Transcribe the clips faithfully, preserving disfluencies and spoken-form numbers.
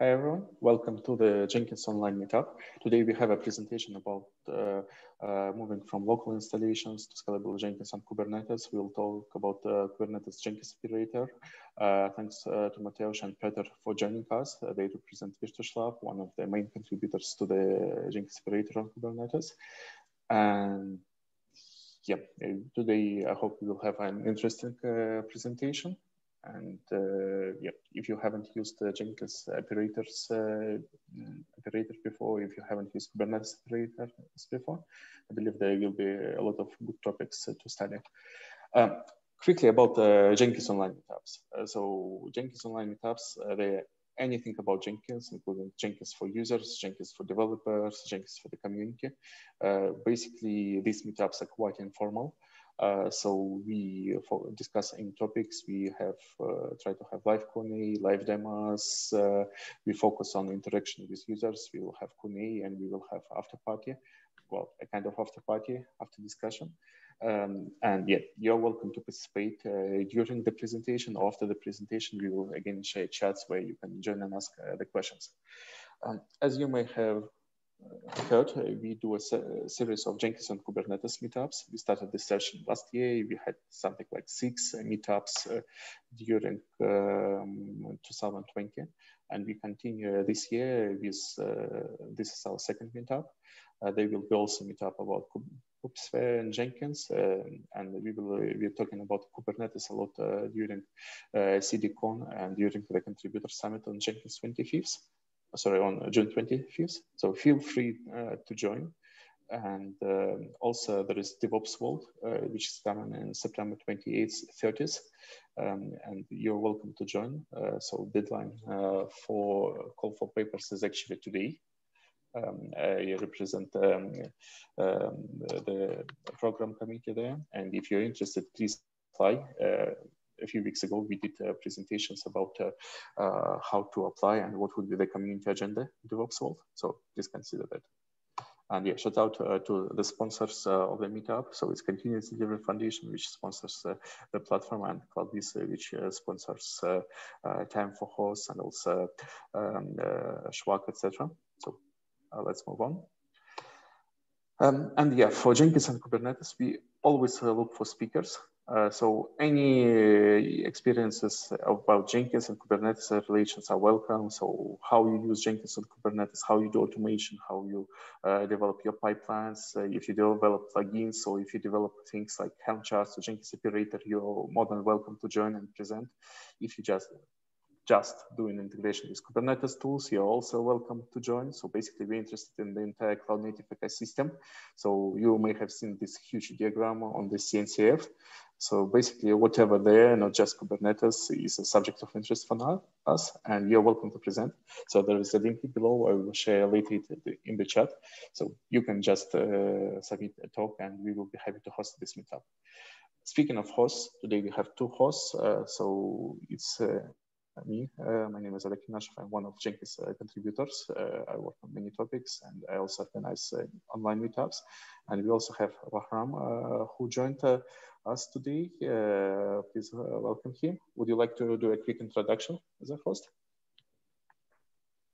Hi everyone, welcome to the Jenkins Online Meetup. Today we have a presentation about uh, uh, moving from local installations to scalable Jenkins and Kubernetes. We'll talk about uh, Kubernetes Jenkins Federator. Uh, thanks uh, to Mateusz and Peter for joining us. Uh, they represent Virtuslab, one of the main contributors to the Jenkins Federator on Kubernetes. And yeah, today I hope we will have an interesting uh, presentation. And uh, yeah, if you haven't used uh, Jenkins operators uh, operator before, if you haven't used Kubernetes operators before, I believe there will be a lot of good topics uh, to study. Um, quickly about uh, Jenkins Online Meetups. Uh, so Jenkins Online Meetups, uh, they anything about Jenkins, including Jenkins for users, Jenkins for developers, Jenkins for the community. Uh, basically, these meetups are quite informal. Uh, so we for discussing topics, we have uh, tried to have live Q and A, live demos. Uh, we focus on interaction with users. We will have Q and A and we will have after party, well, a kind of after party, after discussion. Um, and yeah, you're welcome to participate uh, during the presentation. After the presentation, we will again share chats where you can join and ask uh, the questions. Um, as you may have Third, we do a series of Jenkins and Kubernetes meetups. We started this session last year. We had something like six meetups uh, during um, two thousand twenty, and we continue this year with uh, this is our second meetup. Uh, there will be also meetup about Kubesphere and Jenkins, uh, and we will we're talking about Kubernetes a lot uh, during uh, CDCon and during the Contributor Summit on Jenkins twenty-fifth. Sorry, on June twenty-fifth. So feel free uh, to join. And um, also there is DevOps World, uh, which is coming in September twenty-eighth, thirtieth. Um, and you're welcome to join. Uh, so deadline uh, for call for papers is actually today. Um, I represent um, um, the program committee there. And if you're interested, please apply. Uh, A few weeks ago, we did uh, presentations about uh, uh, how to apply and what would be the community agenda in DevOps World. So please consider that. And yeah, shout out uh, to the sponsors uh, of the meetup. So it's Continuous Delivery Foundation, which sponsors uh, the platform, and CloudVisa, which uh, sponsors uh, uh, Time for Hosts and also um, uh, Schwag, et cetera. So uh, let's move on. Um, and yeah, for Jenkins and Kubernetes, we always uh, look for speakers. Uh, so any experiences about Jenkins and Kubernetes relations are welcome. So how you use Jenkins and Kubernetes, how you do automation, how you uh, develop your pipelines, uh, if you develop plugins, or if you develop things like Helm charts or Jenkins operator, you're more than welcome to join and present. If you just just doing integration with Kubernetes tools, you're also welcome to join. So basically we're interested in the entire cloud native ecosystem. So you may have seen this huge diagram on the C N C F. So basically whatever there, not just Kubernetes, is a subject of interest for now, us, and you're welcome to present. So there is a link below, I will share later in the chat. So you can just uh, submit a talk and we will be happy to host this meetup. Speaking of hosts, today we have two hosts. Uh, so it's, uh, Me, uh, my name is Alek Inashov. I'm one of Jenkins uh, contributors. Uh, I work on many topics and I also organize uh, online meetups. And we also have Bahram uh, who joined uh, us today. Uh, please uh, welcome him. Would you like to do a quick introduction as a host?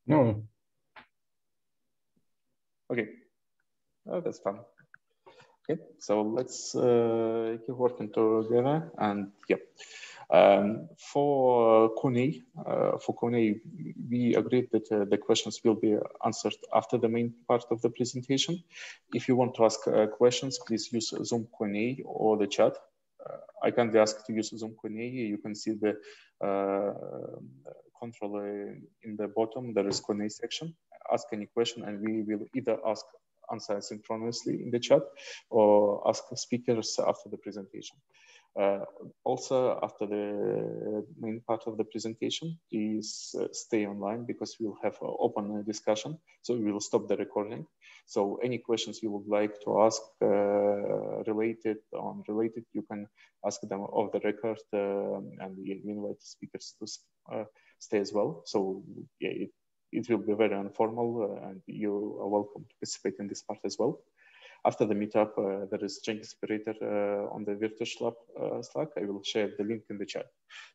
No. Okay. Oh, that's fun. Okay, so let's uh, keep working together and yeah. Um, for Q and A, uh, for Q and A, we agreed that uh, the questions will be answered after the main part of the presentation. If you want to ask uh, questions, please use Zoom Q and A or the chat. Uh, I kindly ask to use Zoom Q and A. You can see the uh, control in the bottom. There is Q and A section. Ask any question, and we will either ask answer synchronously in the chat or ask the speakers after the presentation. Uh, also, after the main part of the presentation, please uh, stay online because we'll have an open discussion. So we will stop the recording. So any questions you would like to ask uh, related or unrelated, you can ask them off the record uh, and we invite speakers to uh, stay as well. So yeah, it, it will be very informal uh, and you are welcome to participate in this part as well. after the meetup, uh, there is Jenkins Operator uh, on the Virtus Lab uh, Slack. I will share the link in the chat.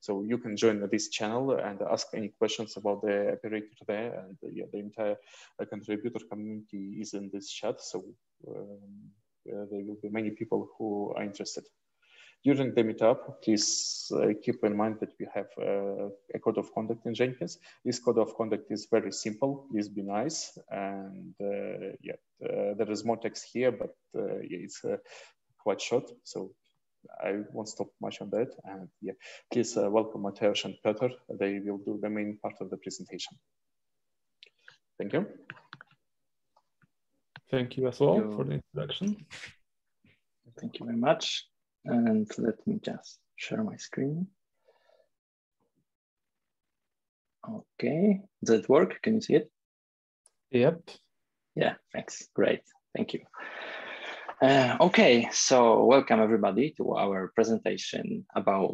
So you can join this channel and ask any questions about the operator there. And uh, yeah, the entire uh, contributor community is in this chat. So um, uh, there will be many people who are interested. During the meetup, please uh, keep in mind that we have uh, a code of conduct in Jenkins. This code of conduct is very simple. Please be nice. And uh, yeah, uh, there is more text here, but uh, it's uh, quite short. So I won't stop much on that. And yeah, please uh, welcome Mateusz and Petr. They will do the main part of the presentation. Thank you. Thank you as well Thank you. for the introduction. Thank you very much. And let me just share my screen. Okay, does it work? Can you see it? Yep. Yeah, thanks, great, thank you. Uh, okay, so welcome everybody to our presentation about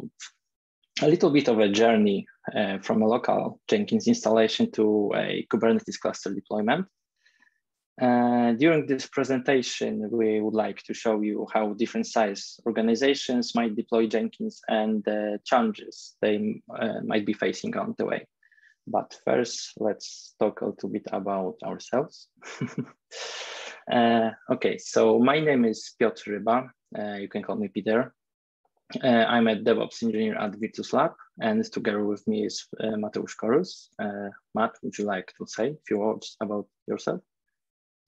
a little bit of a journey uh, from a local Jenkins installation to a Kubernetes cluster deployment. Uh, during this presentation, we would like to show you how different size organizations might deploy Jenkins and the uh, challenges they uh, might be facing on the way. But first, let's talk a little bit about ourselves. uh, okay, so my name is Piotr Ryba. Uh, you can call me Peter. Uh, I'm a DevOps engineer at Virtus Lab, and together with me is uh, Mateusz Korus. Uh, Matt, would you like to say a few words about yourself?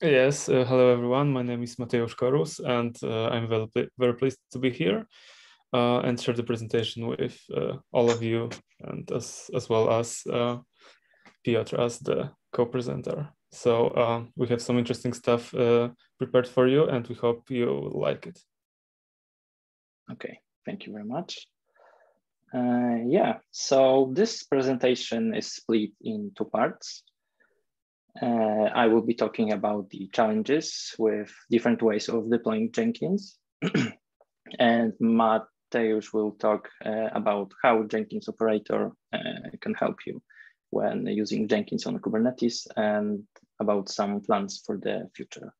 Yes, uh, hello everyone. My name is Mateusz Korus, and uh, I'm very, very pleased to be here uh, and share the presentation with uh, all of you, and as, as well as uh, Piotr as the co-presenter. So uh, we have some interesting stuff uh, prepared for you, and we hope you will like it. Okay, thank you very much. Uh, yeah, so this presentation is split in two parts. Uh, I will be talking about the challenges with different ways of deploying Jenkins. And Mateusz will talk uh, about how Jenkins operator uh, can help you when using Jenkins on Kubernetes, and about some plans for the future.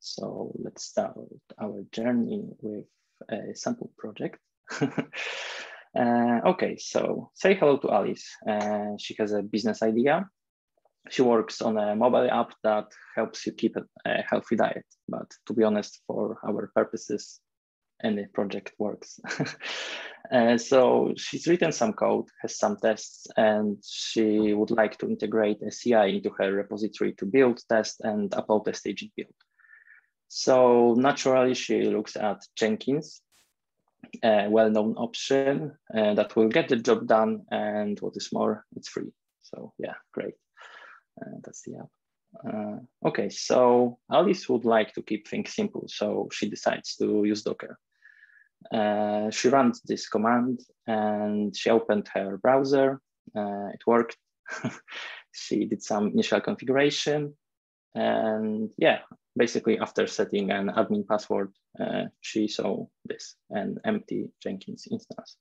So let's start our journey with a sample project. uh, okay, so say hello to Alice. Uh, she has a business idea. She works on a mobile app that helps you keep a healthy diet. But to be honest, for our purposes, any project works. uh, so she's written some code, has some tests, and she would like to integrate a C I into her repository to build, test, and upload a staging build. So naturally, she looks at Jenkins, a well-known option uh, that will get the job done. And what is more, it's free. So yeah, great. Uh, that's the app. Uh, okay, so Alice would like to keep things simple, so she decides to use Docker. Uh, she runs this command and she opened her browser. Uh, it worked. She did some initial configuration. And yeah, basically after setting an admin password, uh, she saw this, an empty Jenkins instance.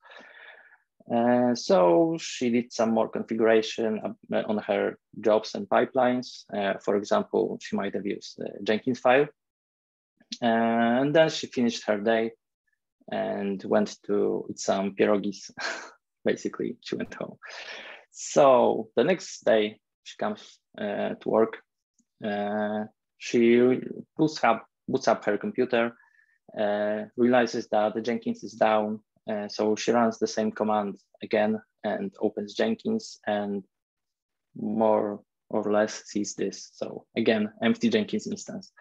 Uh, so she did some more configuration on her jobs and pipelines. Uh, for example, she might have used the Jenkins file. And then she finished her day and went to eat some pierogies. Basically, she went home. So the next day she comes uh, to work. Uh, she boots up, boots up her computer, uh, realizes that the Jenkins is down. Uh, so she runs the same command again and opens Jenkins and more or less sees this. So again, empty Jenkins instance.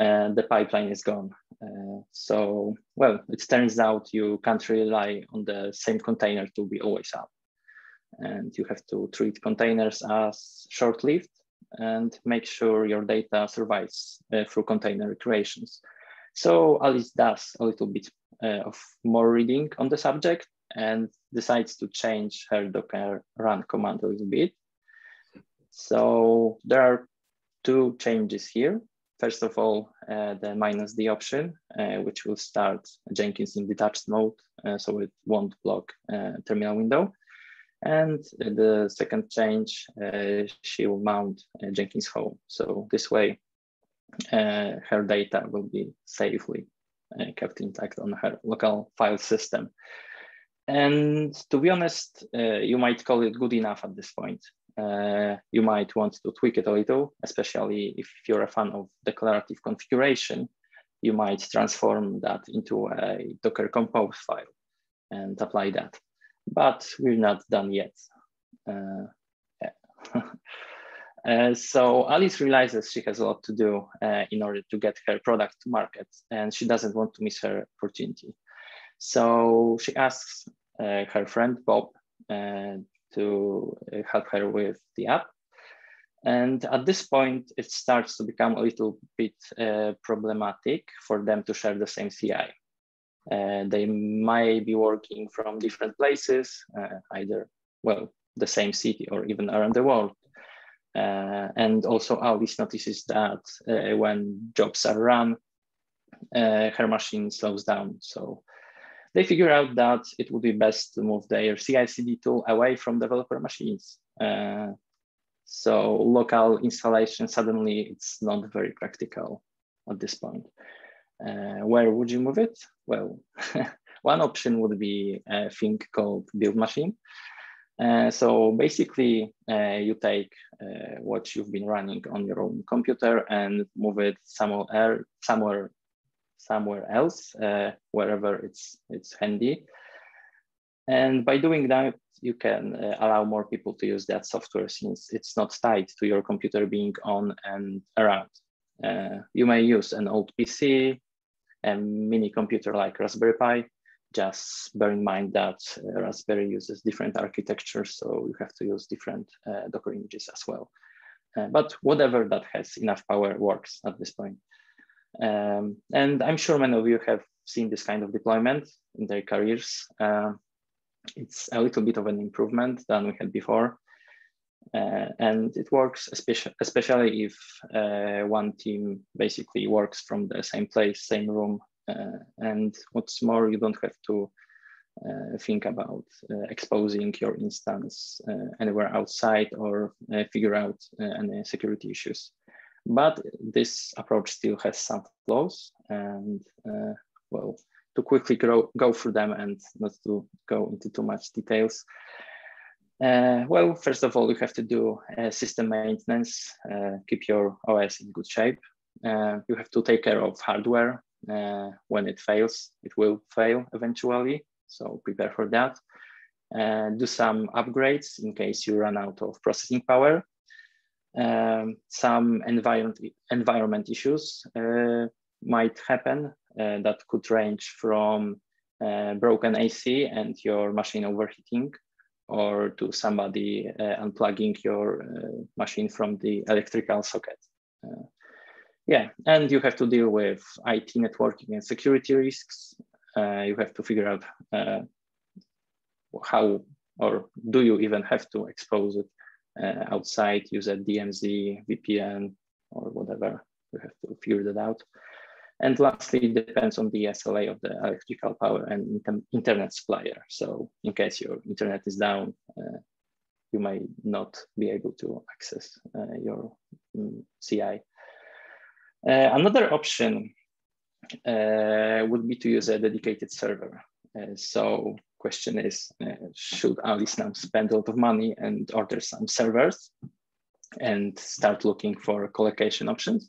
Uh, the pipeline is gone. Uh, so, well, it turns out you can't rely on the same container to be always up. And you have to treat containers as short-lived and make sure your data survives uh, through container recreations. So Alice does a little bit Uh, of more reading on the subject and decides to change her Docker run command a little bit. So there are two changes here. First of all, uh, the minus D option, uh, which will start Jenkins in detached mode, uh, so it won't block uh, terminal window. And the second change, uh, she will mount uh, Jenkins home. So this way, uh, her data will be safely uh, kept intact on her local file system. And to be honest, uh, you might call it good enough at this point. Uh, you might want to tweak it a little, especially if you're a fan of declarative configuration. You might transform that into a Docker Compose file and apply that. But we're not done yet. Uh, yeah. uh, so Alice realizes she has a lot to do uh, in order to get her product to market, and she doesn't want to miss her opportunity. So she asks uh, her friend Bob uh, to help her with the app. And at this point, it starts to become a little bit uh, problematic for them to share the same C I. Uh, they might be working from different places, uh, either, well, the same city or even around the world. Uh, and also Alice notices that uh, when jobs are run, uh, her machine slows down. So they figure out that it would be best to move their C I C D tool away from developer machines. Uh, So local installation, suddenly it's not very practical at this point. Uh, where would you move it? Well, one option would be a thing called build machine. Uh, so basically uh, you take uh, what you've been running on your own computer and move it somewhere, somewhere, somewhere else, uh, wherever it's, it's handy. And by doing that, you can uh, allow more people to use that software since it's not tied to your computer being on and around. Uh, you may use an old P C, a mini computer like Raspberry Pi. Just bear in mind that uh, Raspberry uses different architectures, so you have to use different uh, Docker images as well. Uh, but whatever that has enough power works at this point. Um, and I'm sure many of you have seen this kind of deployment in their careers. Uh, It's a little bit of an improvement than we had before. Uh, and it works, especially, especially if uh, one team basically works from the same place, same room. Uh, and what's more, you don't have to uh, think about uh, exposing your instance uh, anywhere outside or uh, figure out uh, any security issues. But this approach still has some flaws and, uh, well, to quickly go, go through them and not to go into too much details. Uh, well, first of all, you have to do uh, system maintenance, uh, keep your O S in good shape. Uh, you have to take care of hardware. Uh, when it fails, it will fail eventually, so prepare for that. Uh, do some upgrades in case you run out of processing power. Um, some environment, environment issues uh, might happen. Uh, that could range from uh, broken A C and your machine overheating, or to somebody uh, unplugging your uh, machine from the electrical socket. Uh, yeah, and you have to deal with I T networking and security risks. Uh, you have to figure out uh, how, or do you even have to expose it uh, outside, use a D M Z, V P N, or whatever. You have to figure that out. And lastly, it depends on the S L A of the electrical power and internet supplier. So in case your internet is down, uh, you may not be able to access uh, your um, C I. Uh, another option uh, would be to use a dedicated server. Uh, so question is, uh, should Alice now spend a lot of money and order some servers and start looking for collocation options?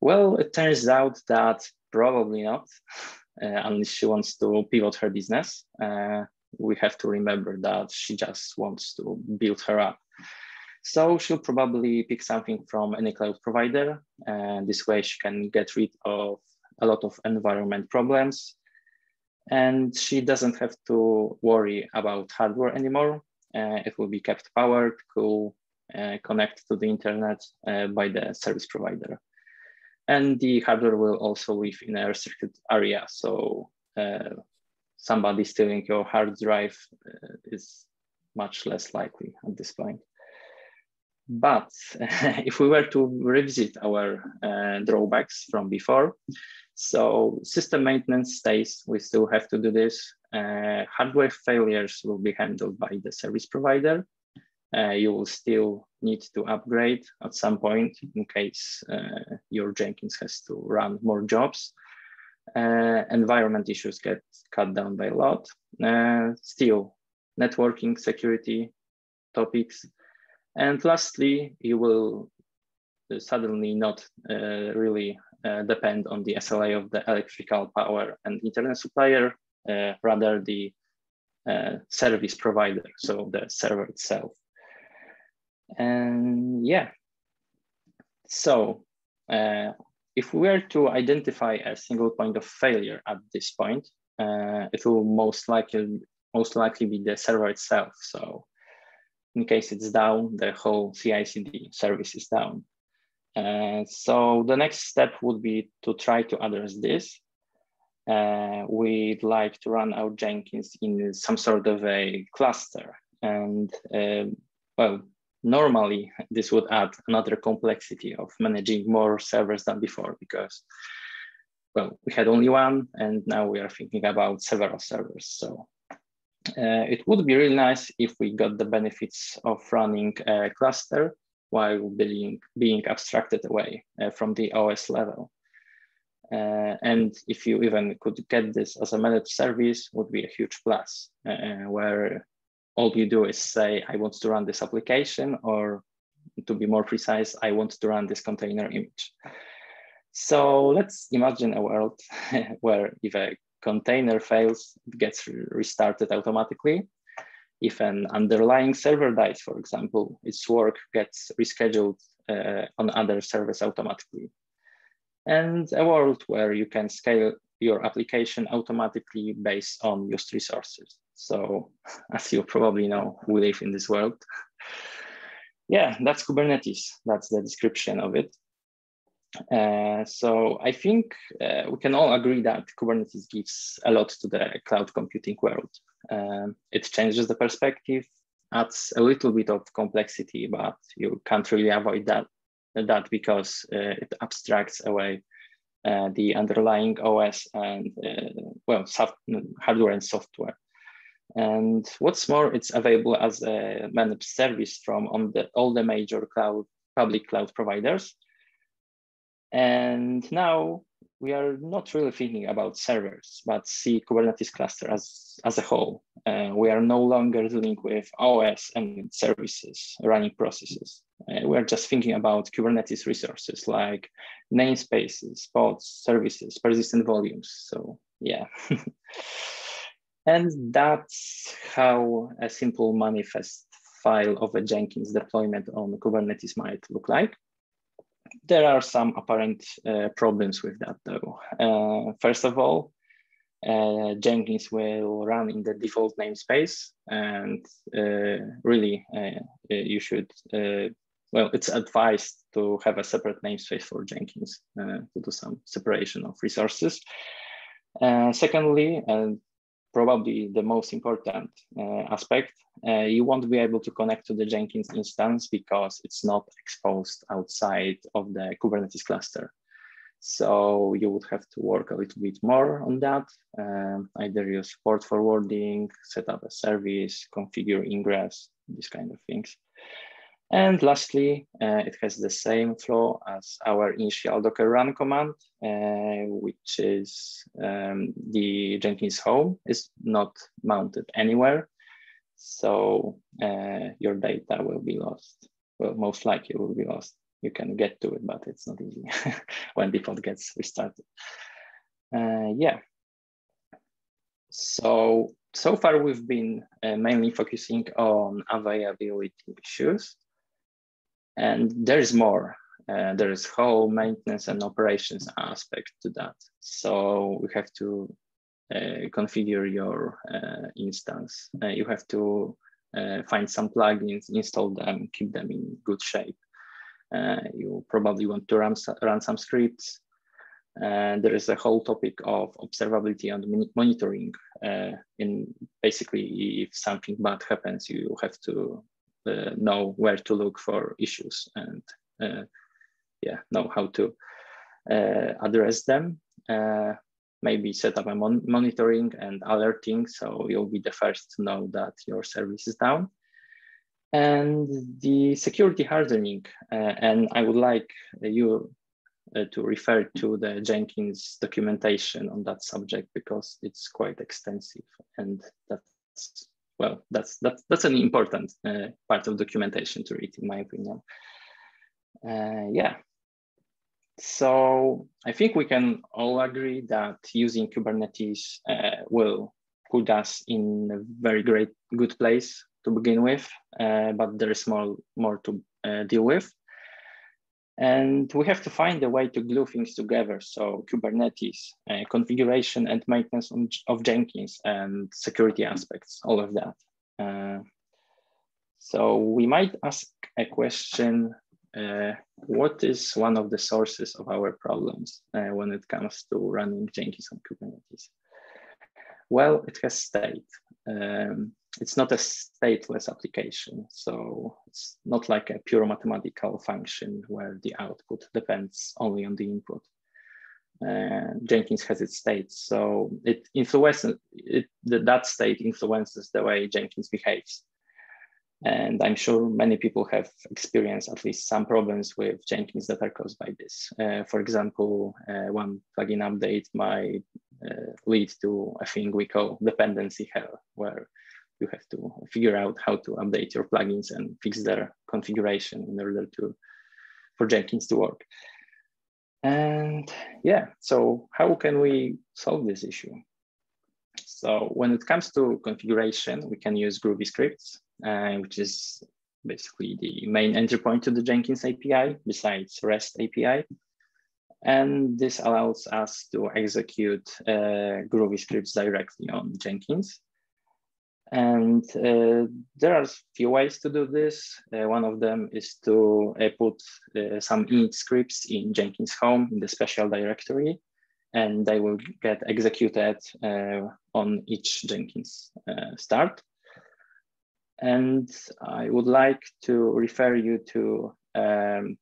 Well, it turns out that probably not, uh, unless she wants to pivot her business. Uh, we have to remember that she just wants to build her app. So she'll probably pick something from any cloud provider. And this way she can get rid of a lot of environment problems. And she doesn't have to worry about hardware anymore. Uh, it will be kept powered, cool, uh, connect to the internet uh, by the service provider. And the hardware will also live in a restricted area. So uh, somebody stealing your hard drive uh, is much less likely at this point. But if we were to revisit our uh, drawbacks from before, so system maintenance stays, we still have to do this. Uh, hardware failures will be handled by the service provider. uh, you will still need to upgrade at some point in case uh, your Jenkins has to run more jobs. Uh, environment issues get cut down by a lot. Uh, still, networking, security topics. And lastly, you will suddenly not uh, really uh, depend on the S L A of the electrical power and internet supplier, uh, rather the uh, service provider, so the server itself. And yeah, so uh, if we were to identify a single point of failure at this point, uh, it will most likely most likely be the server itself. So in case it's down, the whole C I C D service is down. Uh, so the next step would be to try to address this. Uh, we'd like to run our Jenkins in some sort of a cluster. And uh, well, normally this would add another complexity of managing more servers than before, because well, we had only one and now we are thinking about several servers. So uh, it would be really nice if we got the benefits of running a cluster while being, being abstracted away uh, from the O S level. Uh, and if you even could get this as a managed service, would be a huge plus, uh, where all you do is say, I want to run this application, or to be more precise, I want to run this container image. So let's imagine a world where if a container fails, it gets restarted automatically. If an underlying server dies, for example, its work gets rescheduled uh, on other servers automatically. And a world where you can scale your application automatically based on used resources. So as you probably know, we live in this world. Yeah, that's Kubernetes. That's the description of it. Uh, so I think uh, we can all agree that Kubernetes gives a lot to the cloud computing world. Um, it changes the perspective, adds a little bit of complexity, but you can't really avoid that, that because uh, it abstracts away uh, the underlying O S and, uh, well, soft, hardware and software. And what's more, it's available as a managed service from on the, all the major cloud, public cloud providers. And now, we are not really thinking about servers, but see Kubernetes cluster as, as a whole. Uh, we are no longer dealing with O S and services, running processes. Uh, we're just thinking about Kubernetes resources like namespaces, pods, services, persistent volumes. So yeah. And that's how a simple manifest file of a Jenkins deployment on Kubernetes might look like. There are some apparent uh, problems with that, though. Uh, first of all, uh, Jenkins will run in the default namespace, and uh, really, uh, you should, uh, well, it's advised to have a separate namespace for Jenkins uh, to do some separation of resources. Uh, secondly, and probably the most important uh, aspect, uh, you won't be able to connect to the Jenkins instance because it's not exposed outside of the Kubernetes cluster. So you would have to work a little bit more on that, um, either use support forwarding, set up a service, configure ingress, these kind of things. And lastly, uh, it has the same flaw as our initial Docker run command, uh, which is um, the Jenkins home is not mounted anywhere. So uh, your data will be lost. Well, most likely will be lost. You can get to it, but it's not easy when the pod gets restarted. Uh, yeah. So, so far we've been uh, mainly focusing on availability issues. And there's more. Uh, there is whole maintenance and operations aspect to that. So you have to uh, configure your uh, instance. Uh, you have to uh, find some plugins, install them, keep them in good shape. Uh, you probably want to run, run some scripts. Uh, there is a whole topic of observability and monitoring. Uh, in basically, if something bad happens, you have to Uh, know where to look for issues and uh, yeah, know how to uh, address them. Uh, maybe set up a mon monitoring and alerting, so you'll be the first to know that your service is down. and the security hardening. Uh, and I would like you uh, to refer to the Jenkins documentation on that subject, because it's quite extensive, and that's, well, that's, that's, that's an important uh, part of documentation to read, in my opinion. Uh, yeah. So I think we can all agree that using Kubernetes uh, will put us in a very great, good place to begin with, uh, but there is more, more to uh, deal with. And we have to find a way to glue things together. So Kubernetes, uh, configuration and maintenance of Jenkins, and security aspects, all of that. Uh, so we might ask a question, Uh, what is one of the sources of our problems uh, when it comes to running Jenkins on Kubernetes? Well, it has state. Um, it's not a stateless application. So it's not like a pure mathematical function where the output depends only on the input. Uh, Jenkins has its state. So it influences, it, that state influences the way Jenkins behaves. And I'm sure many people have experienced at least some problems with Jenkins that are caused by this. Uh, for example, uh, one plugin update might uh, lead to a thing we call dependency hell, where you have to figure out how to update your plugins and fix their configuration in order to, for Jenkins to work. And yeah, so how can we solve this issue? So when it comes to configuration, we can use Groovy scripts, uh, which is basically the main entry point to the Jenkins A P I, besides REST A P I. And this allows us to execute uh, Groovy scripts directly on Jenkins. And uh, there are a few ways to do this. Uh, one of them is to uh, put uh, some init scripts in Jenkins home in the special directory, and they will get executed uh, on each Jenkins uh, start. And I would like to refer you to, um,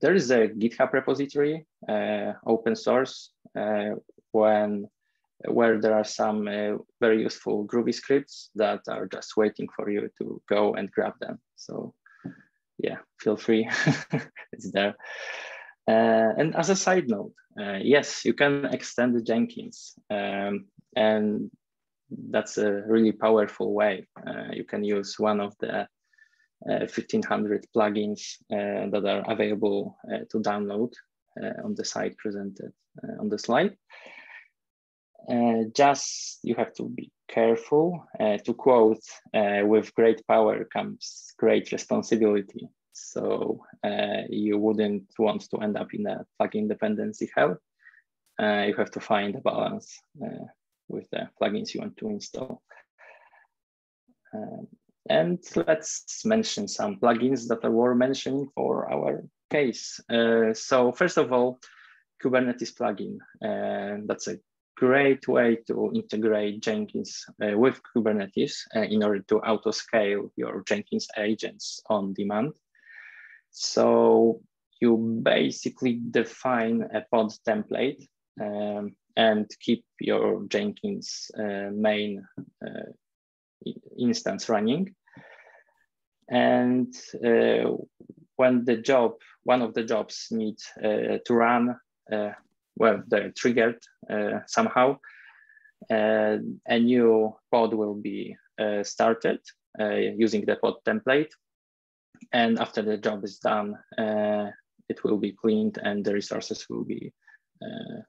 there is a GitHub repository, uh, open source, uh, when, where there are some uh, very useful Groovy scripts that are just waiting for you to go and grab them. So yeah, feel free, it's there. Uh, and as a side note, uh, yes, you can extend the Jenkins, um, and that's a really powerful way. Uh, you can use one of the uh, fifteen hundred plugins uh, that are available uh, to download uh, on the site presented uh, on the slide. Uh, just you have to be careful. Uh, to quote, uh, with great power comes great responsibility. So uh, you wouldn't want to end up in a plugin dependency hell. Uh, you have to find a balance uh, with the plugins you want to install. Um, and let's mention some plugins that I were mentioning for our case. Uh, so first of all, Kubernetes plugin. Uh, that's a great way to integrate Jenkins uh, with Kubernetes uh, in order to auto-scale your Jenkins agents on demand. So you basically define a pod template um, and keep your Jenkins uh, main uh, instance running. And uh, when the job, one of the jobs needs uh, to run, uh, well, they're triggered uh, somehow, uh, a new pod will be uh, started uh, using the pod template. And after the job is done, uh, it will be cleaned and the resources will be, uh,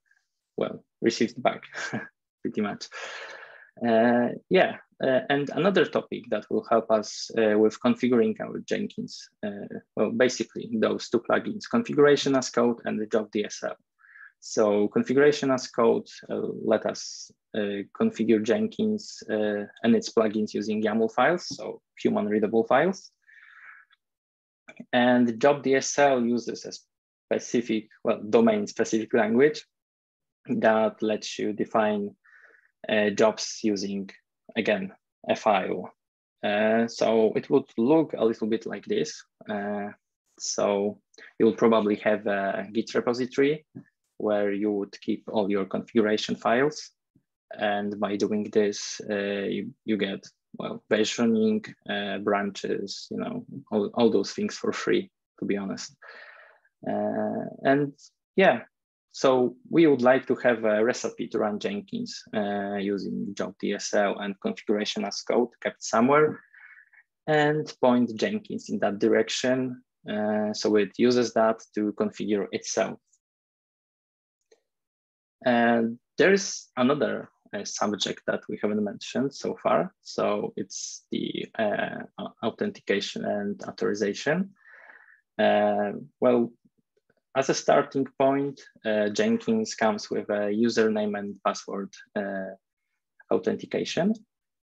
well, received back, pretty much. Uh, yeah, uh, and another topic that will help us uh, with configuring our Jenkins, uh, well, basically those two plugins, configuration as code and the job D S L. So configuration as code uh, let us uh, configure Jenkins uh, and its plugins using YAML files, so human readable files. And the job D S L uses a specific, well, domain-specific language that lets you define uh, jobs using, again, a file. Uh, so it would look a little bit like this. Uh, so you will probably have a Git repository where you would keep all your configuration files. And by doing this, uh, you, you get well, versioning, uh, branches, you know, all, all those things for free, to be honest. Uh, and yeah, so we would like to have a recipe to run Jenkins uh, using job D S L and configuration as code kept somewhere, and point Jenkins in that direction. Uh, so it uses that to configure itself. And there is another uh, subject that we haven't mentioned so far. So it's the uh, authentication and authorization. Uh, well, as a starting point, uh, Jenkins comes with a username and password uh, authentication,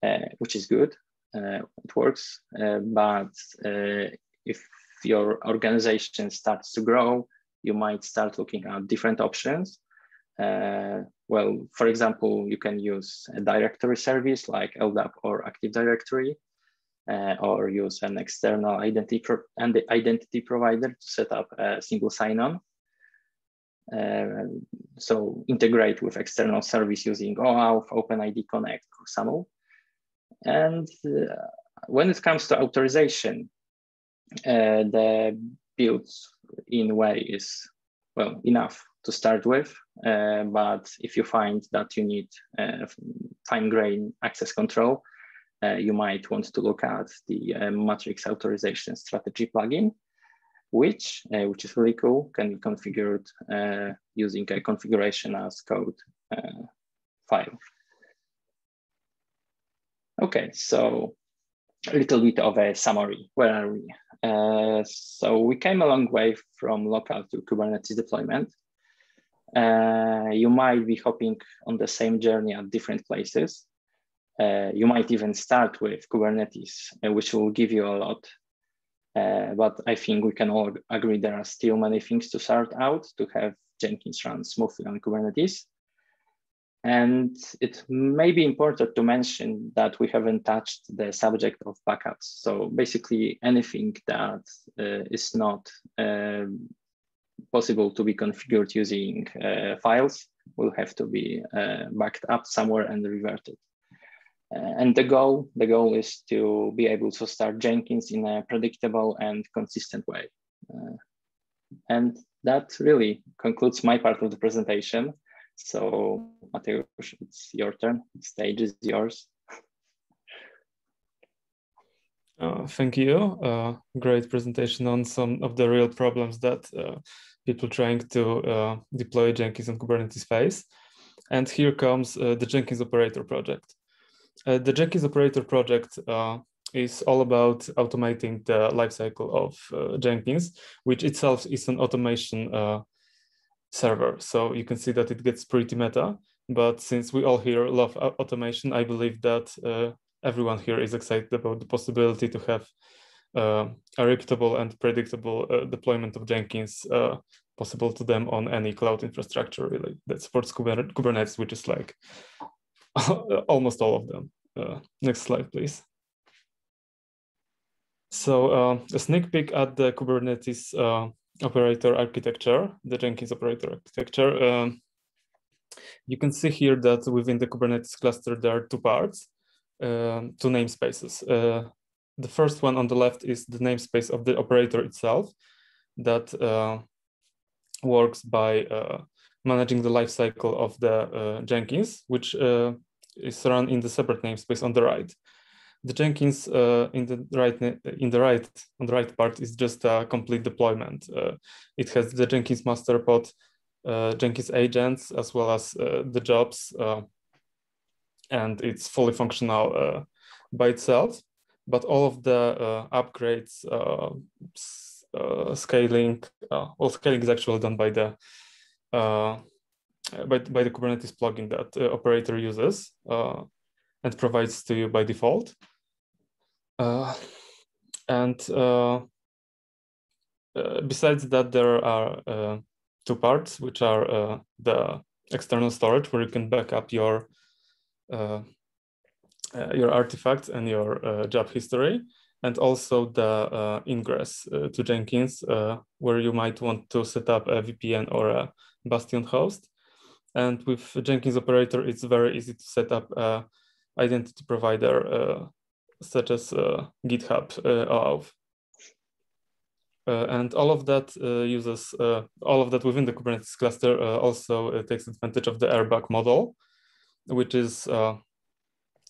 uh, which is good. Uh, it works, uh, but uh, if your organization starts to grow, you might start looking at different options. Uh, well, for example, you can use a directory service like L D A P or Active Directory, uh, or use an external identity pro and identity provider to set up a single sign-on. Uh, so integrate with external service using OAuth, OpenID Connect, or SAML. And uh, when it comes to authorization, uh, the built-in way is, well, enough to start with, uh, but if you find that you need uh, fine-grained access control, uh, you might want to look at the uh, Matrix Authorization Strategy plugin, which, uh, which is really cool, can be configured uh, using a configuration as code uh, file. Okay, so a little bit of a summary. Where are we? Uh, so we came a long way from local to Kubernetes deployment. Uh, you might be hopping on the same journey at different places. Uh, you might even start with Kubernetes, uh, which will give you a lot. Uh, but I think we can all agree there are still many things to sort out to have Jenkins run smoothly on Kubernetes. And it may be important to mention that we haven't touched the subject of backups. So basically anything that uh, is not uh, possible to be configured using uh, files will have to be uh, backed up somewhere and reverted. Uh, and the goal, the goal is to be able to start Jenkins in a predictable and consistent way. Uh, and that really concludes my part of the presentation. So Mateusz, it's your turn. The stage is yours. Uh, thank you. Uh, great presentation on some of the real problems that uh, people trying to uh, deploy Jenkins on Kubernetes face. And here comes uh, the Jenkins Operator project. Uh, the Jenkins Operator project uh, is all about automating the lifecycle of uh, Jenkins, which itself is an automation uh, server. So you can see that it gets pretty meta. But since we all here love automation, I believe that uh, everyone here is excited about the possibility to have uh, a reputable and predictable uh, deployment of Jenkins uh, possible to them on any cloud infrastructure, really, that supports Kubernetes, which is like almost all of them. Uh, next slide, please. So uh, a sneak peek at the Kubernetes uh, operator architecture, the Jenkins operator architecture. Um, you can see here that within the Kubernetes cluster, there are two parts. Um, two namespaces. Uh, the first one on the left is the namespace of the operator itself that uh, works by uh, managing the lifecycle of the uh, Jenkins, which uh, is run in the separate namespace on the right. The Jenkins uh, in the right in the right on the right part is just a complete deployment. Uh, it has the Jenkins master pod, uh, Jenkins agents, as well as uh, the jobs. Uh, and it's fully functional uh, by itself, but all of the uh, upgrades, uh, uh, scaling, uh, all scaling is actually done by the uh, by, by the Kubernetes plugin that uh, operator uses uh, and provides to you by default. Uh, and uh, uh, besides that, there are uh, two parts, which are uh, the external storage, where you can back up your Uh, uh, your artifacts and your uh, job history, and also the uh, ingress uh, to Jenkins, uh, where you might want to set up a V P N or a Bastion host. And with Jenkins operator, it's very easy to set up an identity provider uh, such as uh, GitHub uh, OAuth. Uh, and all of that uh, uses, uh, all of that within the Kubernetes cluster uh, also uh, takes advantage of the airbag model, which is uh,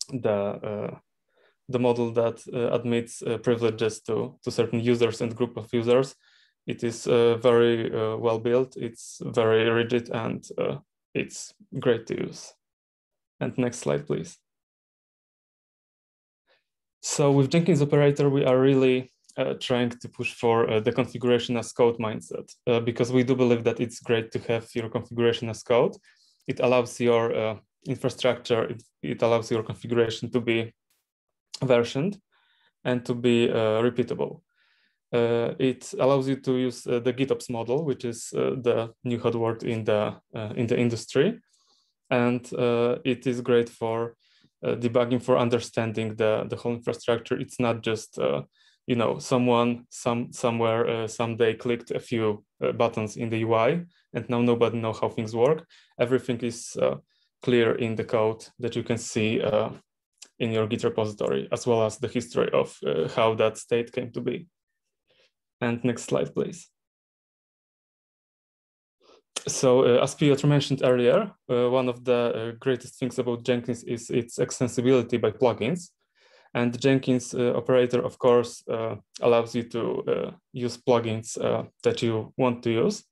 the, uh, the model that uh, admits uh, privileges to, to certain users and group of users. It is uh, very uh, well built, it's very rigid, and uh, it's great to use. And next slide, please. So with Jenkins Operator, we are really uh, trying to push for uh, the configuration as code mindset, uh, because we do believe that it's great to have your configuration as code. It allows your uh, infrastructure, it, it allows your configuration to be versioned and to be uh, repeatable. Uh, it allows you to use uh, the GitOps model, which is uh, the new hot word in the, uh, in the industry. And uh, it is great for uh, debugging, for understanding the, the whole infrastructure. It's not just, uh, you know, someone some, somewhere uh, someday clicked a few uh, buttons in the U I, and now nobody knows how things work. Everything is uh, clear in the code that you can see uh, in your Git repository, as well as the history of uh, how that state came to be. And next slide, please. So uh, as Piotr mentioned earlier, uh, one of the uh, greatest things about Jenkins is its extensibility by plugins. And the Jenkins uh, operator, of course, uh, allows you to uh, use plugins uh, that you want to use.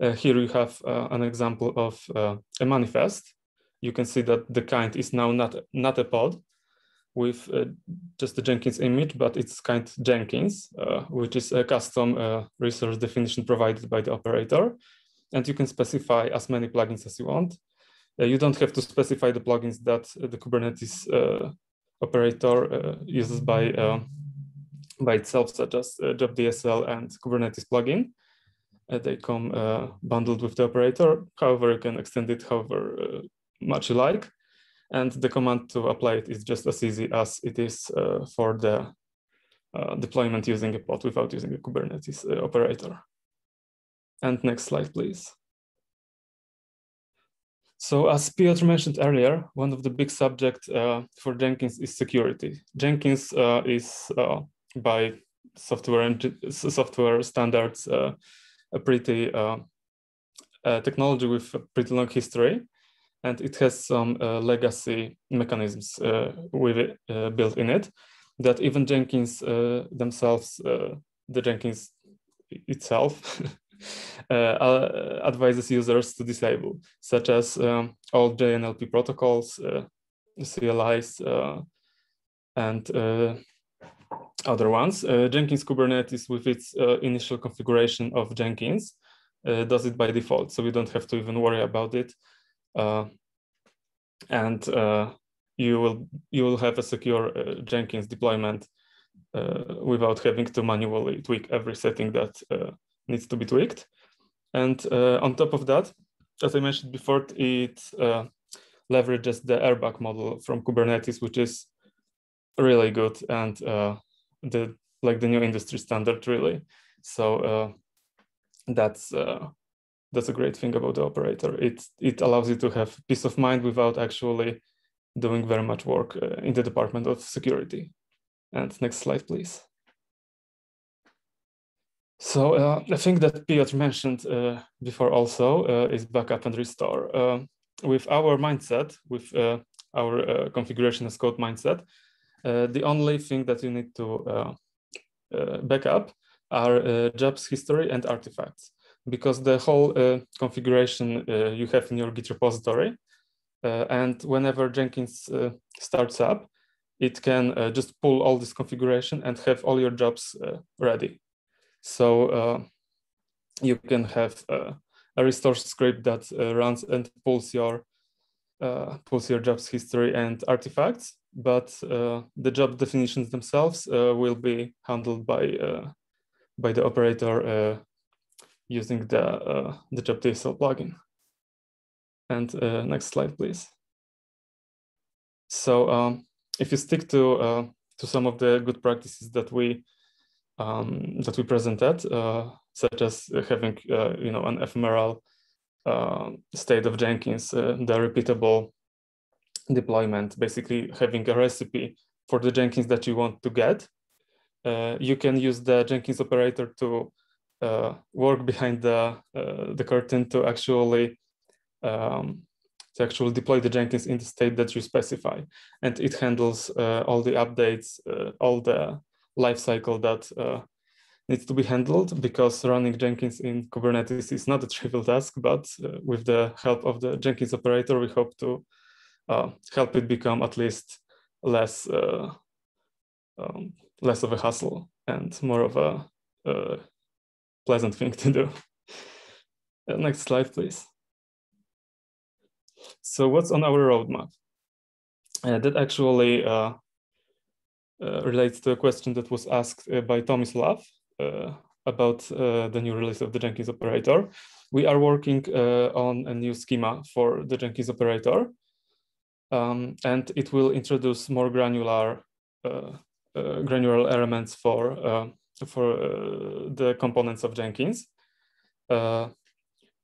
Uh, here you have uh, an example of uh, a manifest. You can see that the kind is now not, not a pod with uh, just the Jenkins image, but it's kind Jenkins, uh, which is a custom uh, resource definition provided by the operator. And you can specify as many plugins as you want. Uh, you don't have to specify the plugins that uh, the Kubernetes uh, operator uh, uses by, uh, by itself, such as uh, JobDSL and Kubernetes plugin. Uh, they come uh, bundled with the operator. However, you can extend it however uh, much you like. And the command to apply it is just as easy as it is uh, for the uh, deployment using a pod without using a Kubernetes uh, operator. And next slide, please. So as Piotr mentioned earlier, one of the big subjects uh, for Jenkins is security. Jenkins uh, is, uh, by software, software standards, uh, a pretty uh, uh, technology with a pretty long history. And it has some uh, legacy mechanisms uh, with it, uh, built in it, that even Jenkins uh, themselves, uh, the Jenkins itself, Uh, advises users to disable, such as um, all J N L P protocols, uh, C L Is, uh, and uh, other ones. Uh, Jenkins Kubernetes, with its uh, initial configuration of Jenkins, uh, does it by default, so you don't have to even worry about it. Uh, and uh, you will you will have a secure uh, Jenkins deployment uh, without having to manually tweak every setting that Uh, needs to be tweaked. And uh, on top of that, as I mentioned before, it uh, leverages the airbag model from Kubernetes, which is really good and uh, the like the new industry standard, really. So uh, that's uh, that's a great thing about the operator. It it allows you to have peace of mind without actually doing very much work uh, in the department of security. And next slide, please. So uh, the thing that Piotr mentioned uh, before also uh, is backup and restore. Uh, with our mindset, with uh, our uh, configuration as code mindset, uh, the only thing that you need to uh, uh, back up are uh, jobs, history, and artifacts, because the whole uh, configuration uh, you have in your Git repository, uh, and whenever Jenkins uh, starts up, it can uh, just pull all this configuration and have all your jobs uh, ready. So uh, you can have uh, a restore script that uh, runs and pulls your uh, pulls your jobs history and artifacts, but uh, the job definitions themselves uh, will be handled by uh, by the operator uh, using the uh, the JobDSL plugin. And uh, next slide, please. So um, if you stick to uh, to some of the good practices that we Um, that we presented, uh, such as having uh, you know an ephemeral uh, state of Jenkins, uh, the repeatable deployment, basically having a recipe for the Jenkins that you want to get. Uh, you can use the Jenkins operator to uh, work behind the, uh, the curtain to actually um, to actually deploy the Jenkins in the state that you specify. And it handles uh, all the updates, uh, all the lifecycle that uh, needs to be handled, because running Jenkins in Kubernetes is not a trivial task, but uh, with the help of the Jenkins operator, we hope to uh, help it become at least less uh, um, less of a hassle and more of a uh, pleasant thing to do. Uh, next slide, please. So what's on our roadmap? Uh, that actually uh, uh, relates to a question that was asked uh, by Tomislav uh, about uh, the new release of the Jenkins operator. We are working uh, on a new schema for the Jenkins operator, um, and it will introduce more granular uh, uh, granular elements for uh, for uh, the components of Jenkins. Uh,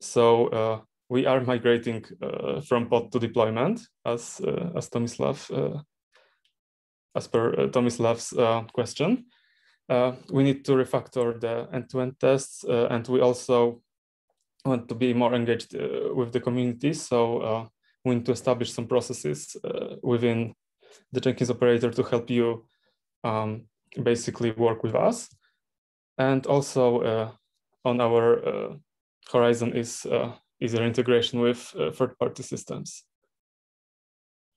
so. Uh, We are migrating uh, from pod to deployment, as uh, as Tomislav, uh, as per uh, Tomislav's uh, question. Uh, we need to refactor the end-to-end tests, uh, and we also want to be more engaged uh, with the community. So uh, we need to establish some processes uh, within the Jenkins operator to help you um, basically work with us. And also uh, on our uh, horizon is. Uh, easier integration with uh, third-party systems.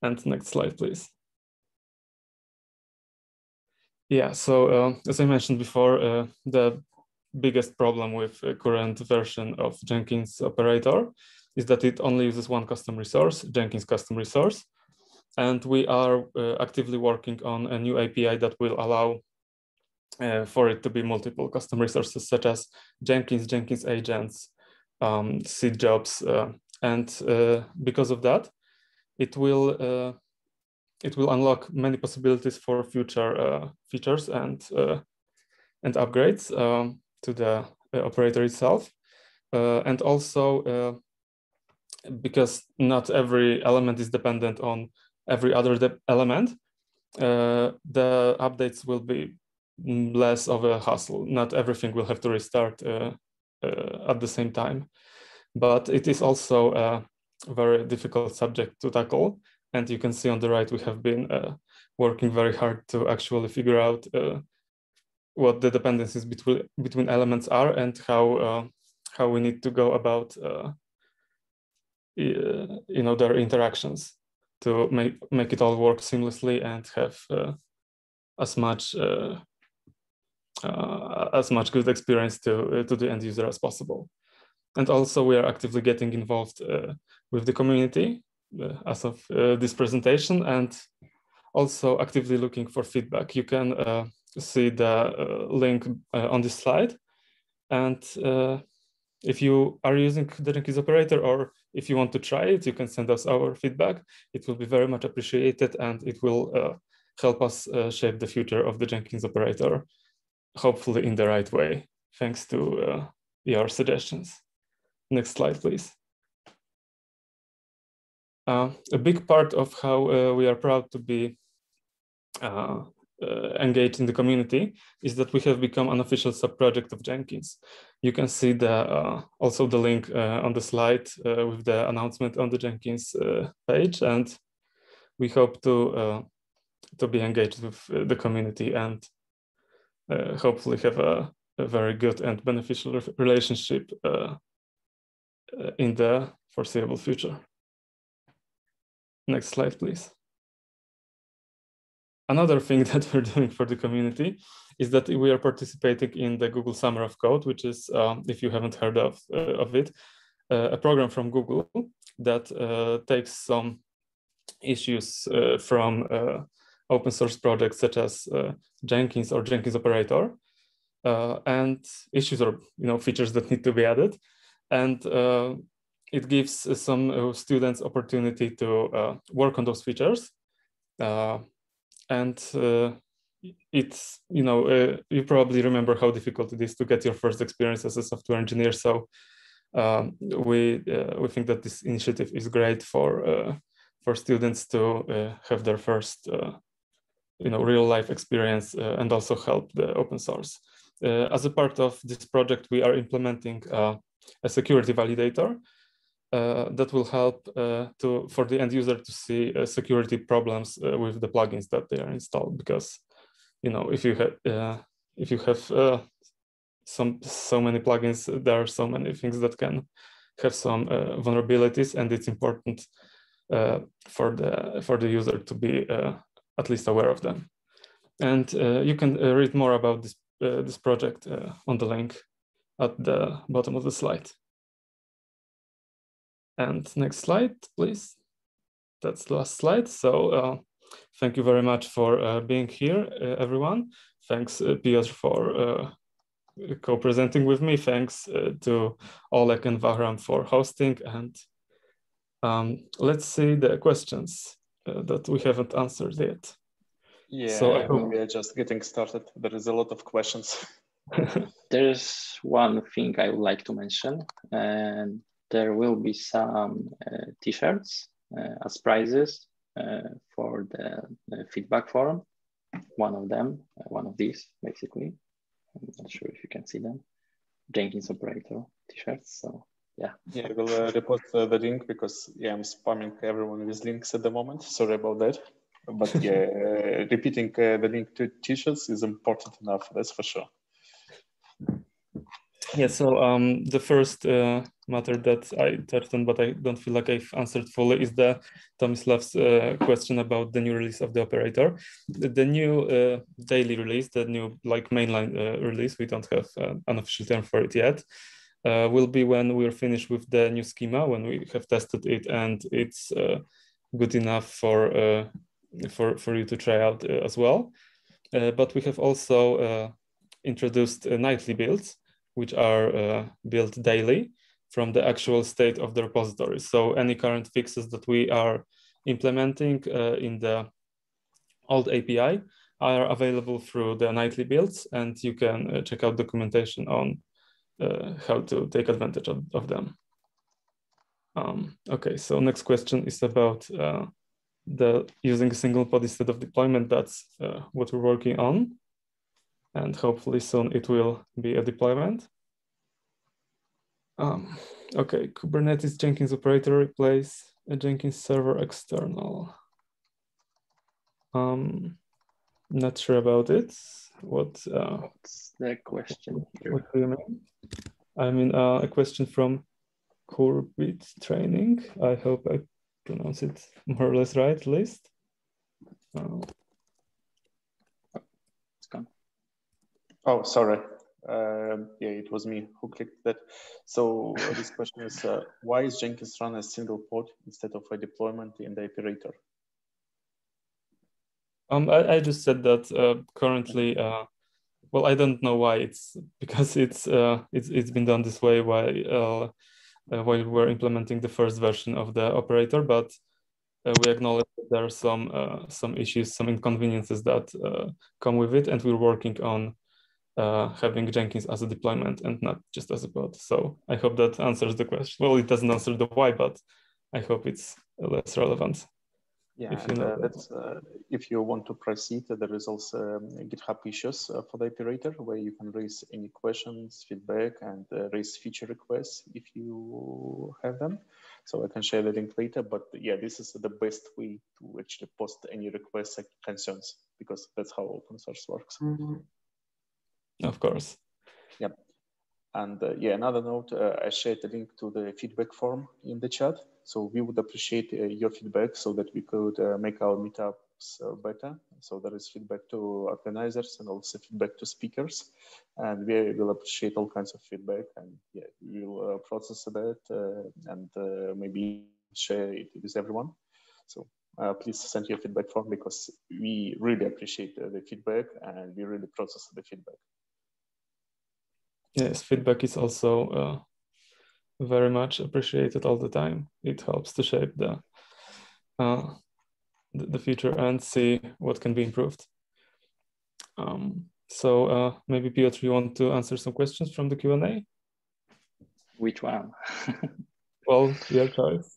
And next slide, please. Yeah, so uh, as I mentioned before, uh, the biggest problem with uh, current version of Jenkins operator is that it only uses one custom resource, Jenkins custom resource. And we are uh, actively working on a new A P I that will allow uh, for it to be multiple custom resources, such as Jenkins, Jenkins agents, Um, seed jobs, uh, and uh, because of that, it will uh, it will unlock many possibilities for future uh, features and uh, and upgrades um, to the operator itself, uh, and also uh, because not every element is dependent on every other element, uh, the updates will be less of a hassle. Not everything will have to restart Uh, Uh, at the same time, but it is also a very difficult subject to tackle. And you can see on the right, we have been uh, working very hard to actually figure out uh, what the dependencies between between elements are and how uh, how we need to go about uh, you know their interactions to make make it all work seamlessly and have uh, as much uh, Uh, as much good experience to, uh, to the end user as possible. And also we are actively getting involved uh, with the community uh, as of uh, this presentation, and also actively looking for feedback. You can uh, see the uh, link uh, on this slide. And uh, if you are using the Jenkins operator, or if you want to try it, you can send us our feedback. It will be very much appreciated, and it will uh, help us uh, shape the future of the Jenkins operator, hopefully in the right way, thanks to uh, your suggestions. Next slide, please. Uh, a big part of how uh, we are proud to be uh, uh, engaged in the community is that we have become an official subproject of Jenkins. You can see the, uh, also the link uh, on the slide uh, with the announcement on the Jenkins uh, page, and we hope to, uh, to be engaged with uh, the community and Uh, hopefully have a, a very good and beneficial re relationship uh, uh, in the foreseeable future. Next slide, please. Another thing that we're doing for the community is that we are participating in the Google Summer of Code, which is, um, if you haven't heard of, uh, of it, uh, a program from Google that uh, takes some issues uh, from uh, open source projects such as uh, Jenkins or Jenkins operator, uh, and issues or you know features that need to be added, and uh, it gives uh, some uh, students opportunity to uh, work on those features, uh, and uh, it's you know uh, you probably remember how difficult it is to get your first experience as a software engineer. So um, we uh, we think that this initiative is great for uh, for students to uh, have their first. Uh, you know, real life experience uh, and also help the open source. Uh, as a part of this project, we are implementing uh, a security validator uh, that will help uh, to for the end user to see uh, security problems uh, with the plugins that they are installed. Because, you know, if you have uh, if you have uh, some so many plugins, there are so many things that can have some uh, vulnerabilities, and it's important uh, for the for the user to be uh, at least aware of them. And uh, you can uh, read more about this Uh, this project uh, on the link at the bottom of the slide. And next slide, please. That's the last slide. So uh, thank you very much for uh, being here, uh, everyone. Thanks, uh, Piotr, for uh, co-presenting with me. Thanks uh, to Oleg and Vahram for hosting. And um, let's see the questions uh, that we haven't answered yet. Yeah, so I hope we are just getting started. There is a lot of questions. There's one thing I would like to mention, and there will be some uh, t-shirts uh, as prizes uh, for the, the feedback forum. One of them, uh, one of these, basically. I'm not sure if you can see them. Jenkins operator t-shirts. So yeah. Yeah, I will uh, report uh, the link because yeah, I'm spamming everyone with links at the moment. Sorry about that. But yeah, uh, repeating uh, the link to t-shirts is important enough, that's for sure. Yeah, so um, the first uh, matter that I touched on, but I don't feel like I've answered fully, is the Tomislav's uh, question about the new release of the operator. The, the new uh, daily release, the new like mainline uh, release, we don't have uh, an official term for it yet, uh, will be when we're finished with the new schema, when we have tested it and it's uh, good enough for uh, For, for you to try out uh, as well. Uh, but we have also uh, introduced uh, nightly builds, which are uh, built daily from the actual state of the repository. So any current fixes that we are implementing uh, in the old A P I are available through the nightly builds, and you can uh, check out documentation on uh, how to take advantage of, of them. Um, okay, so next question is about uh, the using a single pod instead of deployment. That's uh, what we're working on, and hopefully soon it will be a deployment. Um, okay, Kubernetes Jenkins operator replace a Jenkins server external. Um, not sure about it. What? Uh, What's the question here? What do you mean? I mean uh, a question from Corbett Training. I hope I pronounce it more or less right, list. Oh, it's gone. Oh, sorry. Uh, yeah, it was me who clicked that. So uh, this question is, uh, why is Jenkins run as single pod instead of a deployment in the operator? Um, I, I just said that uh, currently, uh, well, I don't know why it's, because it's, uh, it's, it's been done this way, why uh, Uh, while we're implementing the first version of the operator, but uh, we acknowledge that there are some uh, some issues, some inconveniences that uh, come with it, and we're working on uh, having Jenkins as a deployment and not just as a pod. So I hope that answers the question. Well, it doesn't answer the why, but I hope it's less relevant. Yeah, if you, know uh, that. that's, uh, if you want to proceed, there is also um, GitHub issues uh, for the operator where you can raise any questions, feedback, and uh, raise feature requests if you have them. So I can share the link later, but yeah, this is the best way to actually post any requests and concerns, because that's how open source works. Mm-hmm. Of course. Yeah. And uh, yeah, another note, uh, I shared the link to the feedback form in the chat. So we would appreciate uh, your feedback so that we could uh, make our meetups uh, better. So there is feedback to organizers and also feedback to speakers. And we will appreciate all kinds of feedback, and yeah, we will uh, process that uh, and uh, maybe share it with everyone. So uh, please send your feedback form, because we really appreciate uh, the feedback, and we really process the feedback. Yes, feedback is also uh, very much appreciated all the time. It helps to shape the uh, the future and see what can be improved. Um, so uh, maybe Piotr, you want to answer some questions from the Q and A? Which one? Well, your choice.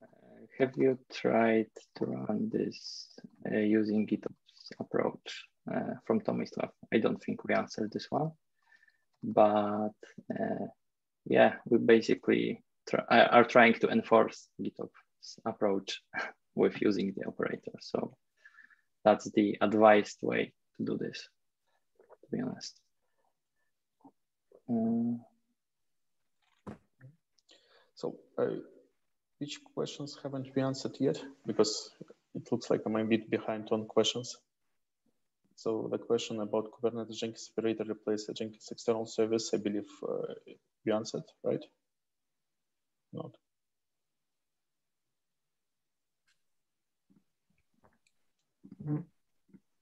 Uh, have you tried to run this uh, using GitOps approach uh, from Tomislav? I don't think we answered this one, but uh, yeah, we basically try, are trying to enforce GitOps approach with using the operator. So that's the advised way to do this, to be honest. Um, so uh, which questions haven't we answered yet? Because it looks like I'm a bit behind on questions. So the question about Kubernetes Jenkins operator replace a Jenkins external service, I believe uh, we answered, right? Not.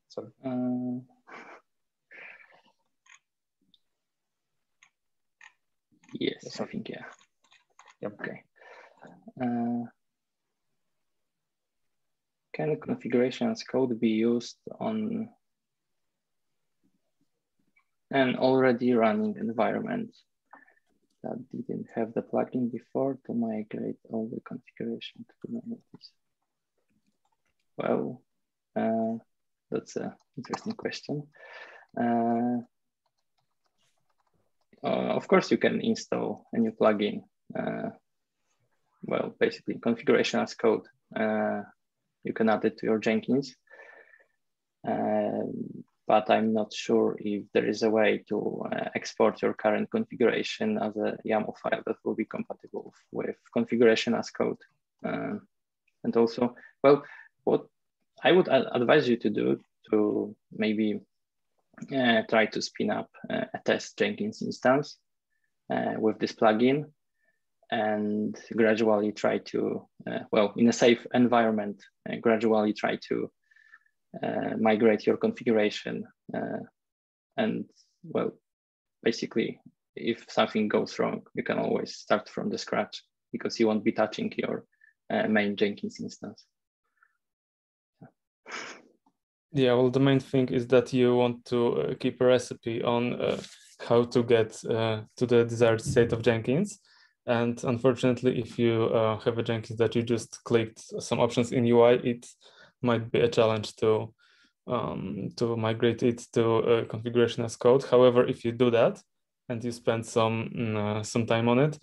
Sorry. Um, yes, yes, I think, yeah. Yep. Okay. Uh, can configurations code be used on an already running environment that didn't have the plugin before to migrate all the configuration to Kubernetes? Well, uh, that's an interesting question. Uh, uh, of course, you can install a new plugin. Uh, well, basically configuration as code. Uh, you can add it to your Jenkins. Um, but I'm not sure if there is a way to uh, export your current configuration as a YAML file that will be compatible with configuration as code. Uh, and also, well, what I would advise you to do to maybe uh, try to spin up uh, a test Jenkins instance uh, with this plugin and gradually try to, uh, well, in a safe environment, uh, gradually try to Uh, migrate your configuration, uh, and well, basically, if something goes wrong, you can always start from the scratch because you won't be touching your uh, main Jenkins instance. Yeah, well, the main thing is that you want to uh, keep a recipe on uh, how to get uh, to the desired state of Jenkins. And unfortunately, if you uh, have a Jenkins that you just clicked some options in U I, it might be a challenge to um, to migrate it to uh, configuration as code. However, if you do that and you spend some uh, some time on it,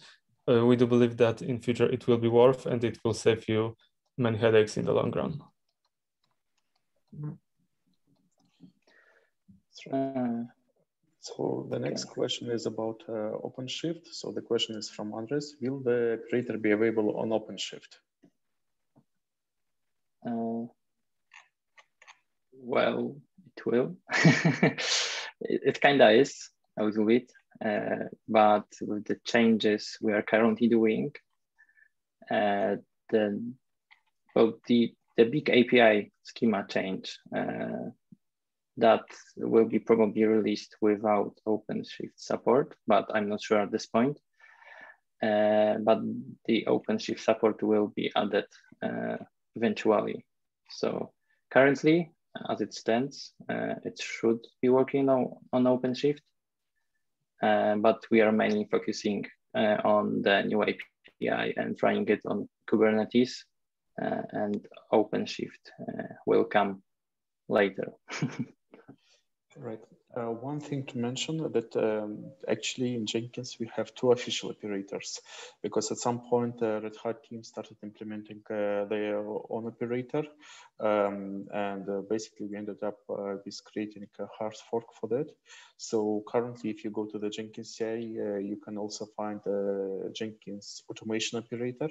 uh, we do believe that in future it will be worth and it will save you many headaches in the long run. Uh, so the next okay. question is about uh, OpenShift. So the question is from Andres: will the operator be available on OpenShift? Uh, Well, it will. it it kind of is a little bit, uh, but with the changes we are currently doing, uh, the well, the the big A P I schema change uh, that will be probably released without OpenShift support, but I'm not sure at this point. Uh, but the OpenShift support will be added uh, eventually. So currently, as it stands, uh, it should be working on, on OpenShift, uh, but we are mainly focusing uh, on the new A P I and trying it on Kubernetes, uh, and OpenShift uh, will come later. Right. Uh, one thing to mention that um, actually in Jenkins we have two official operators, because at some point the uh, Red Hat team started implementing uh, their own operator, um, and uh, basically we ended up uh, with creating a hard fork for that. So currently, if you go to the Jenkins C I, uh, you can also find the Jenkins automation operator,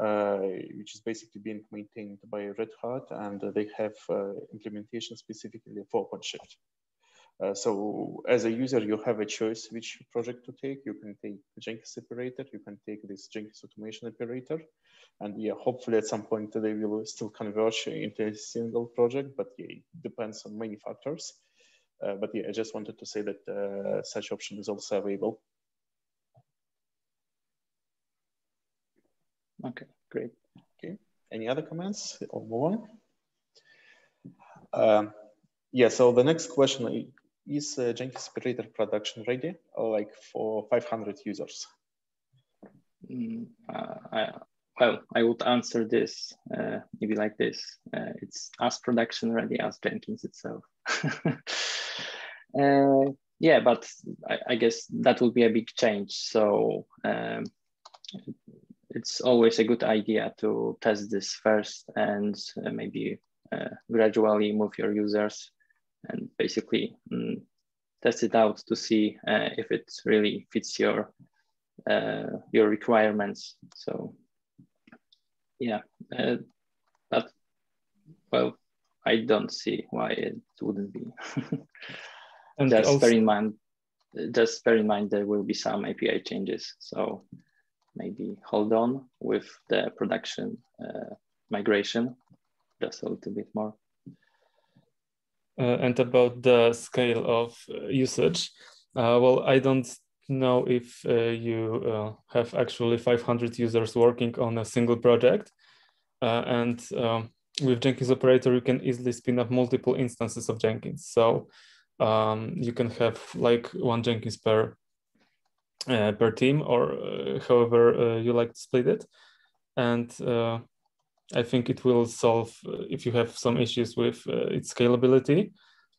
Uh, which is basically being maintained by Red Hat, and uh, they have uh, implementation specifically for OpenShift. Uh, so as a user, you have a choice which project to take. You can take the Jenkins operator, you can take this Jenkins automation operator, and yeah, hopefully at some point they will still converge into a single project, but yeah, it depends on many factors. Uh, but yeah, I just wanted to say that uh, such option is also available. Okay, great. Okay, any other comments or move on? Um, yeah, so the next question is, uh, Jenkins operator production ready, like for five hundred users? Mm, uh, I, Well, I would answer this uh, maybe like this. Uh, it's as production ready as Jenkins itself. uh, yeah, but I, I guess that would be a big change. So um, it's always a good idea to test this first and uh, maybe uh, gradually move your users and basically um, test it out to see uh, if it really fits your uh, your requirements. So. Yeah, uh, but, well, I don't see why it wouldn't be. And just also, bear in mind, just bear in mind there will be some A P I changes. So maybe hold on with the production uh, migration, just a little bit more. Uh, and about the scale of usage, uh, well, I don't know if uh, you uh, have actually five hundred users working on a single project. Uh, and uh, with Jenkins operator, you can easily spin up multiple instances of Jenkins. So um, you can have like one Jenkins per, uh, per team or uh, however uh, you like to split it. And uh, I think it will solve, uh, if you have some issues with uh, its scalability,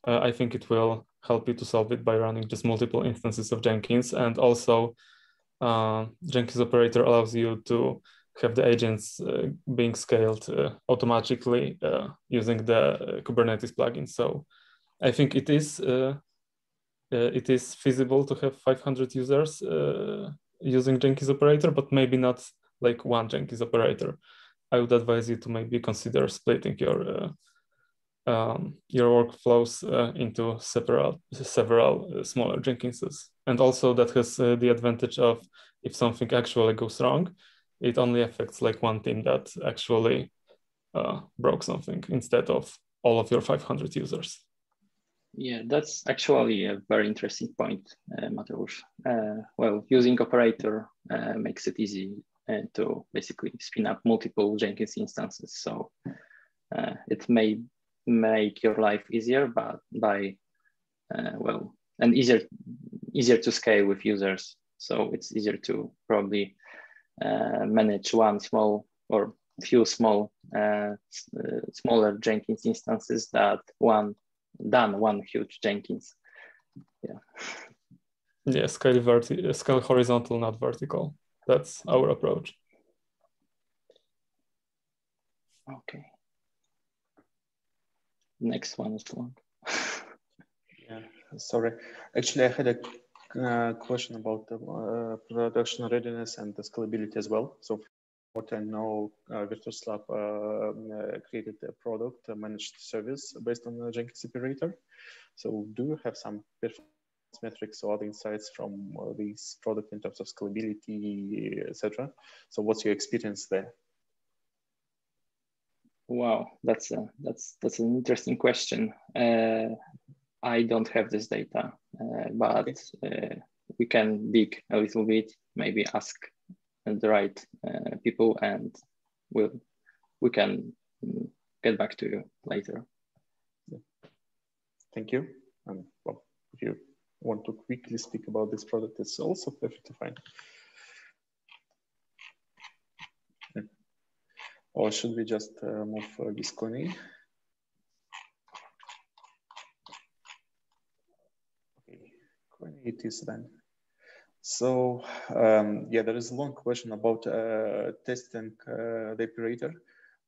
uh, I think it will help you to solve it by running just multiple instances of Jenkins. And also uh, Jenkins operator allows you to have the agents uh, being scaled uh, automatically uh, using the uh, Kubernetes plugin. So I think it is uh, uh, it is feasible to have five hundred users uh, using Jenkins operator, but maybe not like one Jenkins operator. I would advise you to maybe consider splitting your uh, Um, your workflows uh, into several several uh, smaller Jenkinses, and also that has uh, the advantage of if something actually goes wrong, it only affects like one team that actually uh, broke something instead of all of your five hundred users. Yeah, that's actually a very interesting point, uh, Mateusz. Uh, well, using operator uh, makes it easy uh, to basically spin up multiple Jenkins instances, so uh, it may make your life easier, but by uh, well, and easier easier to scale with users. So it's easier to probably uh, manage one small or few small uh, uh, smaller Jenkins instances that one than one huge Jenkins. Yeah. Yeah. Scale vertical, scale horizontal, not vertical. That's our approach. Okay. Next one is long. Yeah, sorry. Actually, I had a uh, question about the uh, production readiness and the scalability as well. So, what I know, uh, Virtus Lab uh, uh, created a product, a managed service based on the Jenkins operator. So, do you have some performance metrics or other insights from uh, this product in terms of scalability, et cetera? So, what's your experience there? Wow, that's a, that's that's an interesting question. Uh, I don't have this data, uh, but uh, we can dig a little bit. Maybe ask the right uh, people, and we'll we can get back to you later. Thank you. And well, if you want to quickly speak about this product, it's also perfectly fine. Or should we just uh, move uh, Gisconi? Okay, Gisconi it is then. So um, yeah, there is a long question about uh, testing uh, the operator.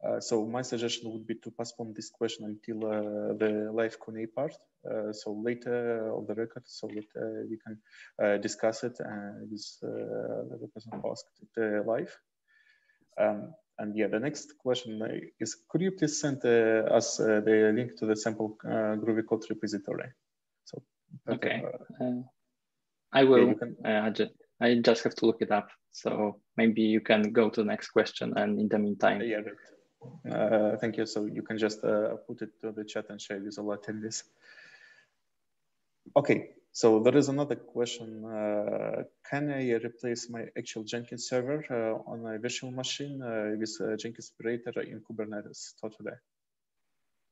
Uh, so my suggestion would be to postpone this question until uh, the live Q and A part. Uh, so later of the record, so that uh, we can uh, discuss it uh, with uh, the person who asked it uh, live. Um, And yeah, the next question is, could you please send uh, us uh, the link to the sample uh, Groovy code repository? So that, okay, uh, uh, I will. Yeah, can... uh, I, just, I just have to look it up. So maybe you can go to the next question, and in the meantime. Yeah, right. uh, thank you. So you can just uh, put it to the chat and share with all attendees. Okay. So there is another question. Uh, can I replace my actual Jenkins server uh, on a virtual machine uh, with a Jenkins operator in Kubernetes today?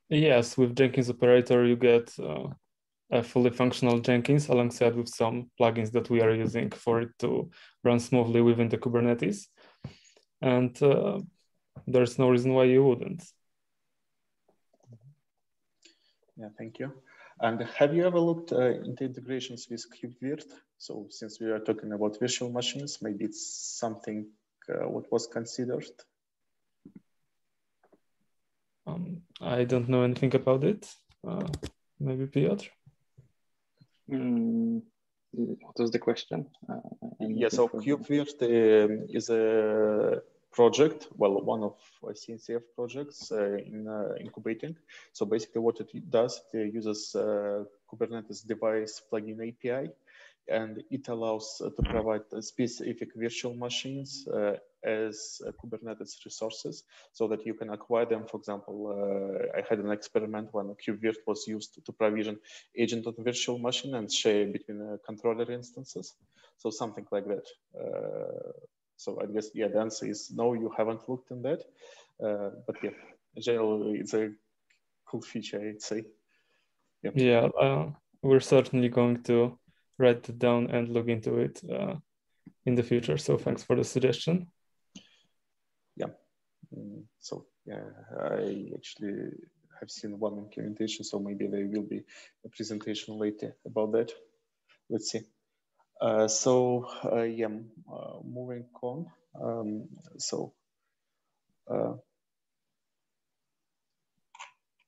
Yes, with Jenkins operator, you get uh, a fully functional Jenkins alongside with some plugins that we are using for it to run smoothly within the Kubernetes. and uh, there's no reason why you wouldn't. Yeah, thank you. And have you ever looked uh, into integrations with KubeVirt? So since we are talking about virtual machines, maybe it's something uh, what was considered. Um, I don't know anything about it. Uh, maybe Piotr? Mm, what was the question? Uh, yeah, so KubeVirt uh, is a project, well, one of C N C F projects uh, in uh, incubating. So basically what it does, it uses uh, Kubernetes device plugin A P I, and it allows uh, to provide specific virtual machines uh, as uh, Kubernetes resources so that you can acquire them. For example, uh, I had an experiment when KubeVirt was used to, to provision agent on virtual machine and share between uh, controller instances. So something like that. Uh, So I guess, yeah, the answer is no, you haven't looked in that. Uh, but yeah, generally it's a cool feature, I'd say. Yeah, yeah uh, we're certainly going to write it down and look into it uh, in the future. So thanks for the suggestion. Yeah, mm, so yeah, I actually have seen one implementation, so maybe there will be a presentation later about that. Let's see. Uh, so uh, yeah, uh, moving on. Um, so uh,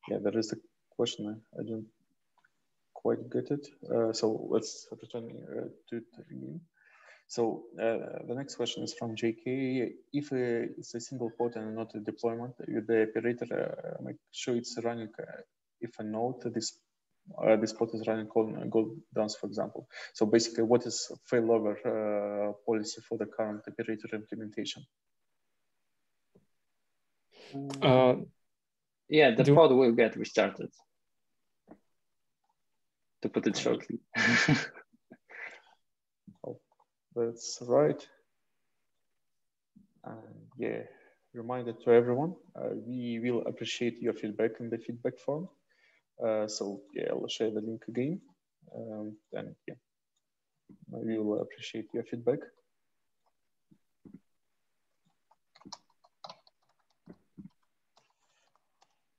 yeah, there is a question. I, I don't quite get it. Uh, so let's return uh, to it again. So uh, the next question is from J K. If uh, it's a single pod and not a deployment, the operator uh, make sure it's running. Uh, if a node, this Uh, this pod is running on gold dance, for example. So basically, what is failover uh, policy for the current operator implementation? Uh, yeah, the pod will get restarted, to put it shortly. Oh, that's right. Uh, yeah, reminder to everyone, uh, we will appreciate your feedback in the feedback form. Uh, so yeah, I'll share the link again, um, and yeah, we will appreciate your feedback.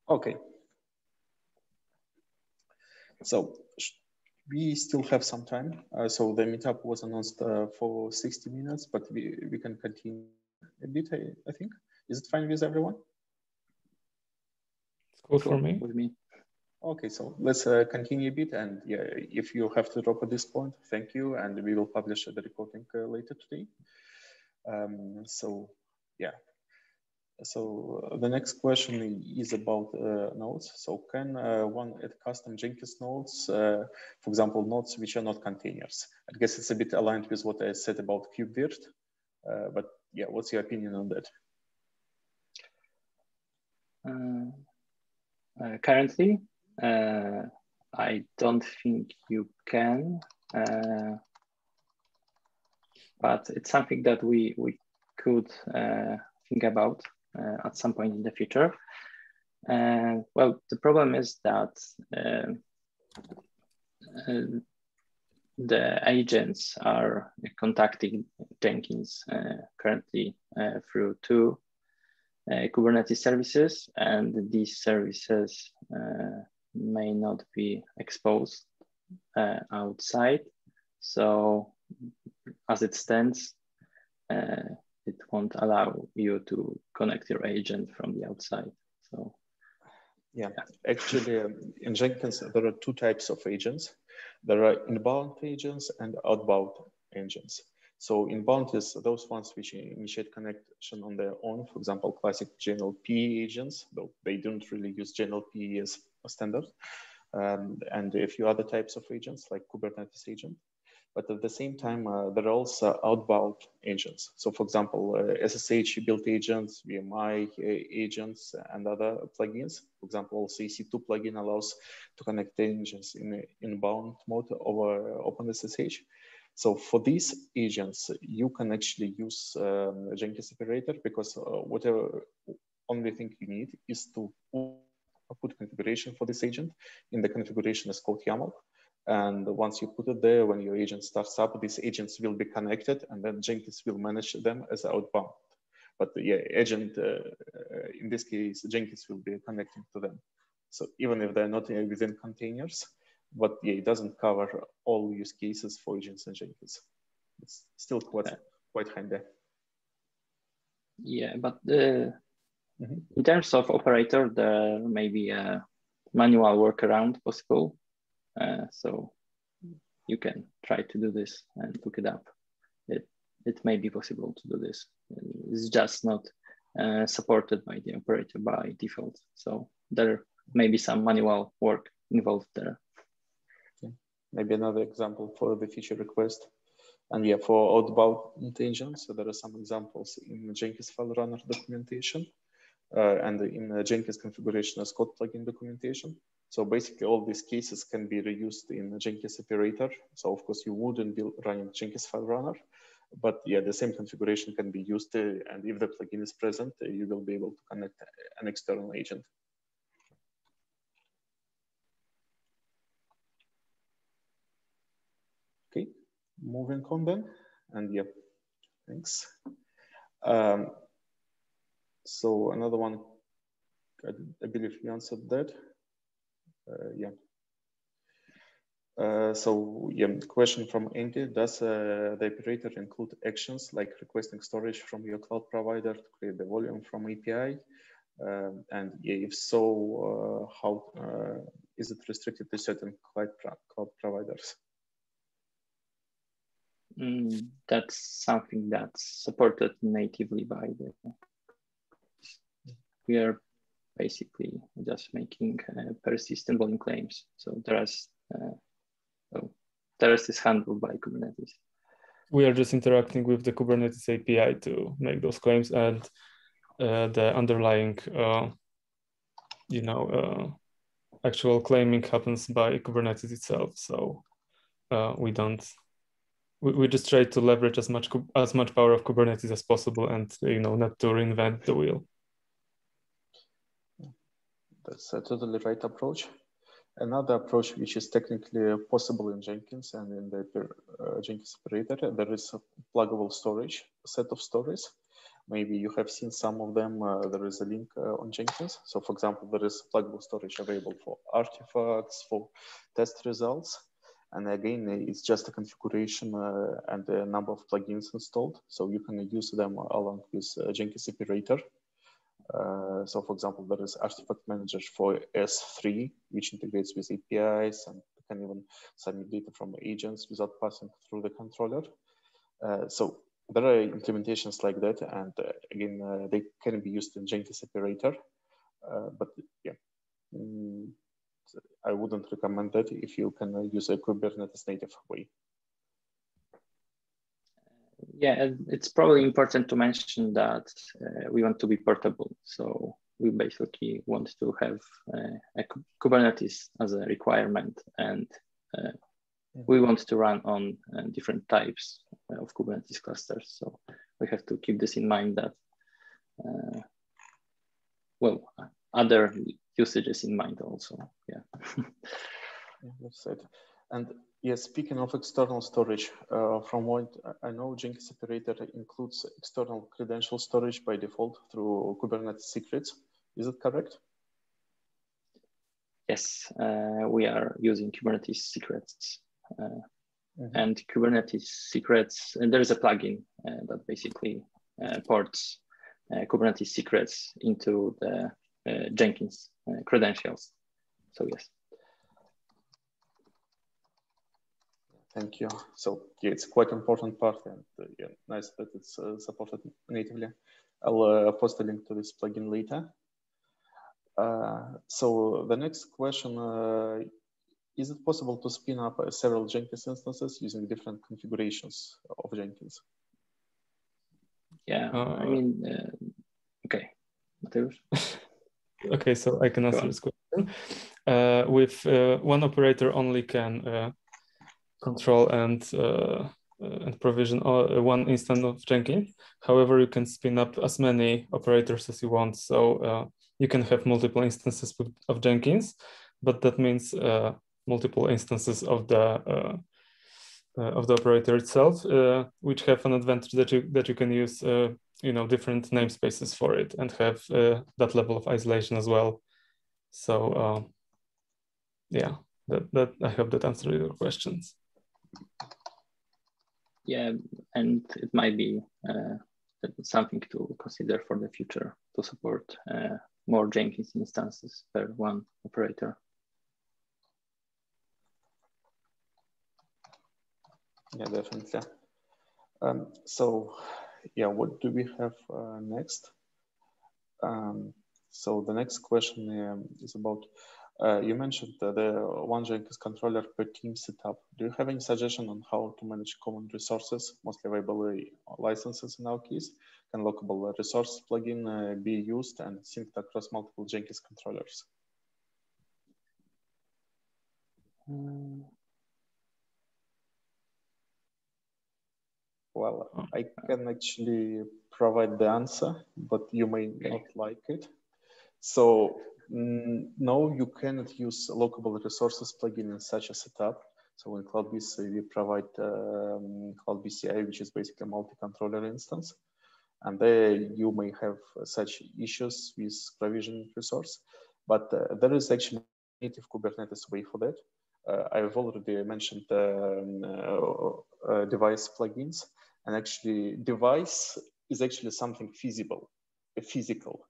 Okay. So we still have some time. Uh, so the meetup was announced uh, for sixty minutes, but we, we can continue a bit, I, I think. Is it fine with everyone? It's cool for me. With me. Okay, so let's uh, continue a bit, and yeah, if you have to drop at this point, thank you, and we will publish the recording uh, later today. Um, so yeah, so the next question is about uh, nodes. So can uh, one add custom Jenkins nodes, uh, for example, nodes which are not containers? I guess it's a bit aligned with what I said about KubeVirt, uh, but yeah, what's your opinion on that? Uh, uh, currently? Uh, I don't think you can, uh, but it's something that we, we could uh, think about uh, at some point in the future. Uh, well, the problem is that uh, uh, the agents are contacting Jenkins uh, currently uh, through two uh, Kubernetes services, and these services uh, may not be exposed uh, outside. So as it stands, uh, it won't allow you to connect your agent from the outside. So yeah, yeah. Actually um, in Jenkins, there are two types of agents. There are inbound agents and outbound agents. So inbound is those ones which initiate connection on their own, for example, classic J N L P agents, though they don't really use J N L P as a standard, um, and a few other types of agents like Kubernetes agent. But at the same time, uh, there are also outbound agents. So for example, uh, S S H built agents, V M I agents, and other plugins. For example, also E C two plugin allows to connect agents in inbound mode over OpenSSH. So for these agents, you can actually use um, Jenkins operator, because uh, whatever only thing you need is to put configuration for this agent in the configuration is called YAML. And once you put it there, when your agent starts up, these agents will be connected, and then Jenkins will manage them as outbound. but yeah, agent uh, in this case Jenkins will be connecting to them. So even if they're not within containers, but yeah, it doesn't cover all use cases for agents and Jenkins. It's still quite yeah. quite handy. Yeah, but the, mm-hmm. in terms of operator, there may be a manual workaround possible. Uh, so you can try to do this and look it up. It it may be possible to do this. It's just not uh, supported by the operator by default. So there may be some manual work involved there. Okay. Maybe another example for the feature request. And yeah, for outbound agents, so there are some examples in the Jenkins file runner documentation uh, and in the Jenkins configuration as code plugin documentation. So basically all these cases can be reused in the Jenkins operator. So of course you wouldn't be running Jenkins file runner, but yeah, the same configuration can be used. Uh, and if the plugin is present, uh, you will be able to connect an external agent. Okay. Moving on then, and yeah, thanks. Um, so another one, I, I believe you answered that. Uh, yeah. Uh, so yeah, question from Andy: does uh, the operator include actions like requesting storage from your cloud provider to create the volume from A P I? Uh, and yeah, if so, uh, how uh, is it restricted to certain cloud, pro cloud providers? Mm, that's something that's supported natively by the. We are basically just making uh, persistent volume claims. So there is, uh, so the rest is handled by Kubernetes. We are just interacting with the Kubernetes A P I to make those claims, and uh, the underlying, uh, you know, uh, actual claiming happens by Kubernetes itself. So uh, we don't. We just try to leverage as much as much power of Kubernetes as possible, and you know, not to reinvent the wheel. That's a totally right approach. Another approach which is technically possible in Jenkins and in the uh, Jenkins operator, there is a pluggable storage, a set of stories. Maybe you have seen some of them. Uh, there is a link uh, on Jenkins. So, for example, there is pluggable storage available for artifacts, for test results. And again, it's just a configuration uh, and a number of plugins installed. So you can use them along with uh, Jenkins operator. Uh, so for example, there is artifact manager for S three, which integrates with A P Is and can even submit data from agents without passing through the controller. Uh, so there are implementations like that. And uh, again, uh, they can be used in Jenkins operator, uh, but yeah. Mm. I wouldn't recommend that if you can use a Kubernetes native way. Yeah, it's probably important to mention that uh, we want to be portable. So we basically want to have uh, a Kubernetes as a requirement, and uh, we want to run on uh, different types of Kubernetes clusters. So we have to keep this in mind that, uh, well, other usages in mind also, yeah. Yeah, that's it. And yeah, speaking of external storage, uh, from what I know, Jenkins operator includes external credential storage by default through Kubernetes secrets. Is that correct? Yes, uh, we are using Kubernetes secrets uh, mm-hmm. and Kubernetes secrets. And there is a plugin uh, that basically uh, ports uh, Kubernetes secrets into the Uh, Jenkins uh, credentials. So yes. Thank you. So yeah, it's quite important part, and uh, yeah, nice that it's uh, supported natively. I'll uh, post a link to this plugin later. Uh, so the next question, uh, is it possible to spin up uh, several Jenkins instances using different configurations of Jenkins? Yeah, uh, I mean, uh, okay. Mateus? Okay, so I can answer this question. Uh, with uh, one operator only can uh, control and uh, and provision all, one instance of Jenkins. However, you can spin up as many operators as you want. So uh, you can have multiple instances of Jenkins, but that means uh, multiple instances of the uh, uh, of the operator itself, uh, which have an advantage that you that you can use uh, you know, different namespaces for it and have uh, that level of isolation as well. So uh, yeah, that, that I hope that answered your questions. Yeah, and it might be uh, something to consider for the future to support uh, more Jenkins instances per one operator. Yeah, definitely. Um, so, yeah, what do we have uh, next? Um, so the next question um, is about, uh, you mentioned the, the one Jenkins controller per team setup. Do you have any suggestion on how to manage common resources, mostly available licenses in our case? Can lockable resource plugin uh, be used and synced across multiple Jenkins controllers? Mm. Well, I can actually provide the answer, but you may not like it. So no, you cannot use lockable resources plugin in such a setup. So in CloudBC, we provide um, CloudBCI, which is basically a multi-controller instance. And there you may have such issues with provisioning resource, but uh, there is actually native Kubernetes way for that. Uh, I've already mentioned um, uh, uh, device plugins. And actually, device is actually something feasible, physical.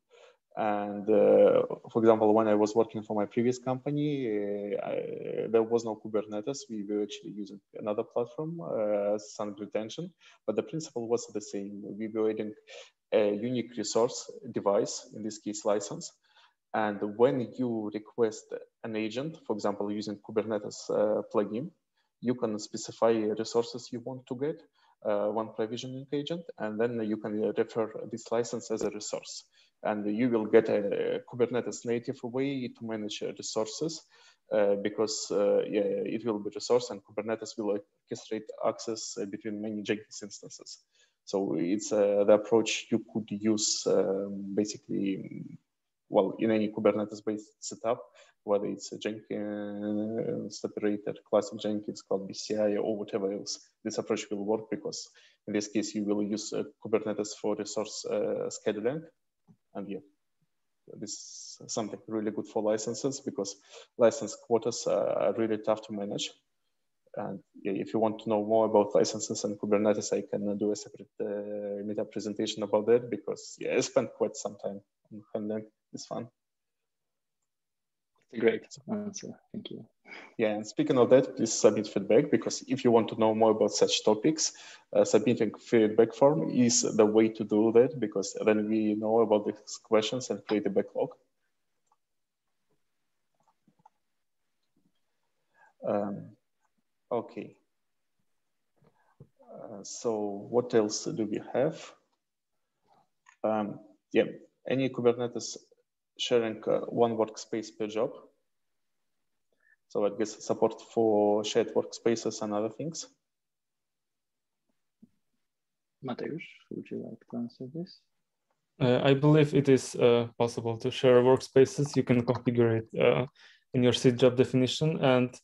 And uh, for example, when I was working for my previous company, uh, I, there was no Kubernetes. We were actually using another platform, uh, Sun Retention, but the principle was the same. We were adding a unique resource device, in this case, license. And when you request an agent, for example, using Kubernetes uh, plugin, you can specify resources you want to get, uh, one provisioning agent, and then you can refer this license as a resource. And you will get a, a Kubernetes native way to manage resources uh, because uh, yeah, it will be resource and Kubernetes will orchestrate access between many Jenkins instances. So it's uh, the approach you could use um, basically, well, in any Kubernetes-based setup, whether it's a Jenkins separator, classic Jenkins, CloudBCI, or whatever else, this approach will work because in this case, you will use uh, Kubernetes for resource uh, scheduling. And yeah, this is something really good for licenses because license quotas are really tough to manage. And if you want to know more about licenses and Kubernetes, I can do a separate uh, meetup presentation about that because yeah, I spent quite some time on handling this fun. Great answer, thank you. Yeah, and speaking of that, please submit feedback because if you want to know more about such topics, uh, submitting feedback form is the way to do that because then we know about these questions and create a backlog. Um, okay. Uh, so what else do we have? Um, yeah, any Kubernetes sharing uh, one workspace per job. So I guess support for shared workspaces and other things. Mateusz, would you like to answer this? Uh, I believe it is uh, possible to share workspaces. You can configure it uh, in your C job definition. And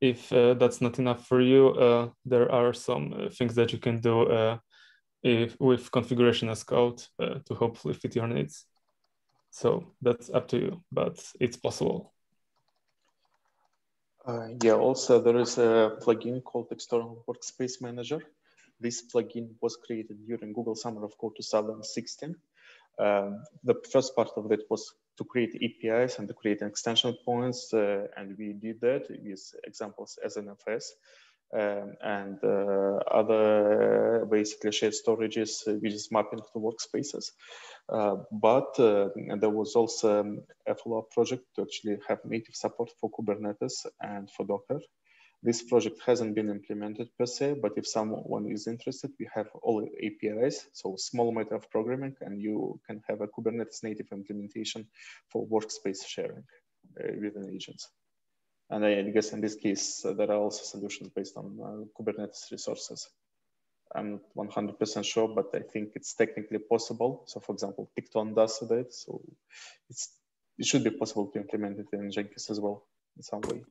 if uh, that's not enough for you, uh, there are some things that you can do uh, if, with configuration as code uh, to hopefully fit your needs. So that's up to you, but it's possible. Uh, yeah, also there is a plugin called External Workspace Manager. This plugin was created during Google Summer of Code two thousand sixteen. Uh, the first part of it was to create A P Is and to create extension points. Uh, and we did that with examples as an S N F S um, and uh, other basically shared storages, which is mapping to workspaces. Uh, but uh, there was also um, a follow-up project to actually have native support for Kubernetes and for Docker. This project hasn't been implemented per se, but if someone is interested, we have all A P Is, so small matter of programming, and you can have a Kubernetes native implementation for workspace sharing uh, within agents. And I guess in this case, uh, there are also solutions based on uh, Kubernetes resources. I'm not one hundred percent sure, but I think it's technically possible. So for example, Picton does that. So it's, it should be possible to implement it in Jenkins as well in some way.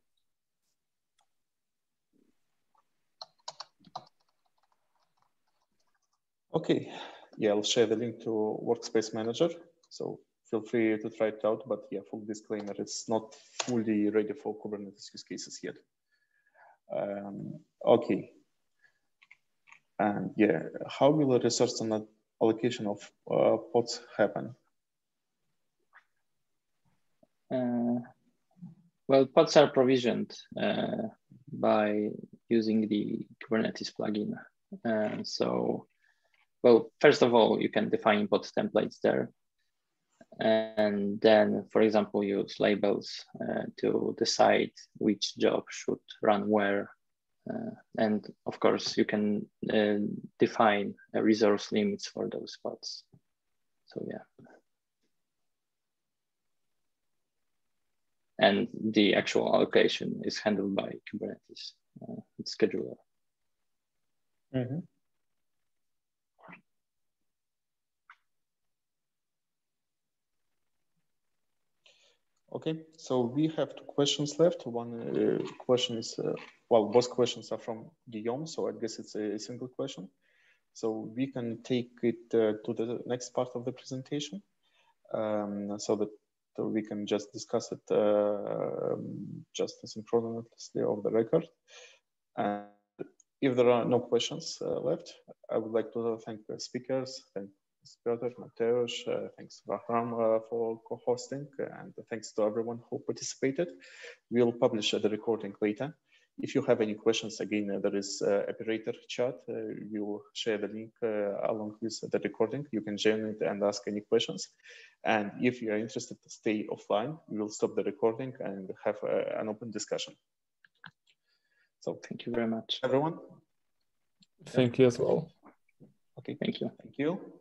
Okay, yeah, I'll share the link to Workspace Manager. So feel free to try it out, but yeah, full disclaimer, it's not fully ready for Kubernetes use cases yet. Um, okay. And yeah, how will a resource and allocation of uh, pods happen? Uh, well, pods are provisioned uh, by using the Kubernetes plugin. Uh, so, well, first of all, you can define pod templates there. And then, for example, use labels uh, to decide which job should run where. Uh, and of course, you can uh, define uh, resource limits for those pods. So yeah. And the actual allocation is handled by Kubernetes uh, scheduler. Mm-hmm. Okay, so we have two questions left. One uh, question is, uh, well, both questions are from Guillaume, so I guess it's a single question. So we can take it uh, to the next part of the presentation um, so that we can just discuss it uh, just synchronously off the record. And if there are no questions uh, left, I would like to thank the speakers. Thank Piotr, Mateusz, uh, thanks Bahram uh, for co-hosting, and thanks to everyone who participated. We'll publish uh, the recording later. If you have any questions, again, uh, there is uh, operator chat. Uh, we'll share the link uh, along with the recording. You can join it and ask any questions. And if you are interested to stay offline, we'll stop the recording and have uh, an open discussion. So thank you very much, everyone. Thank you as well. Okay, thank you. Thank you.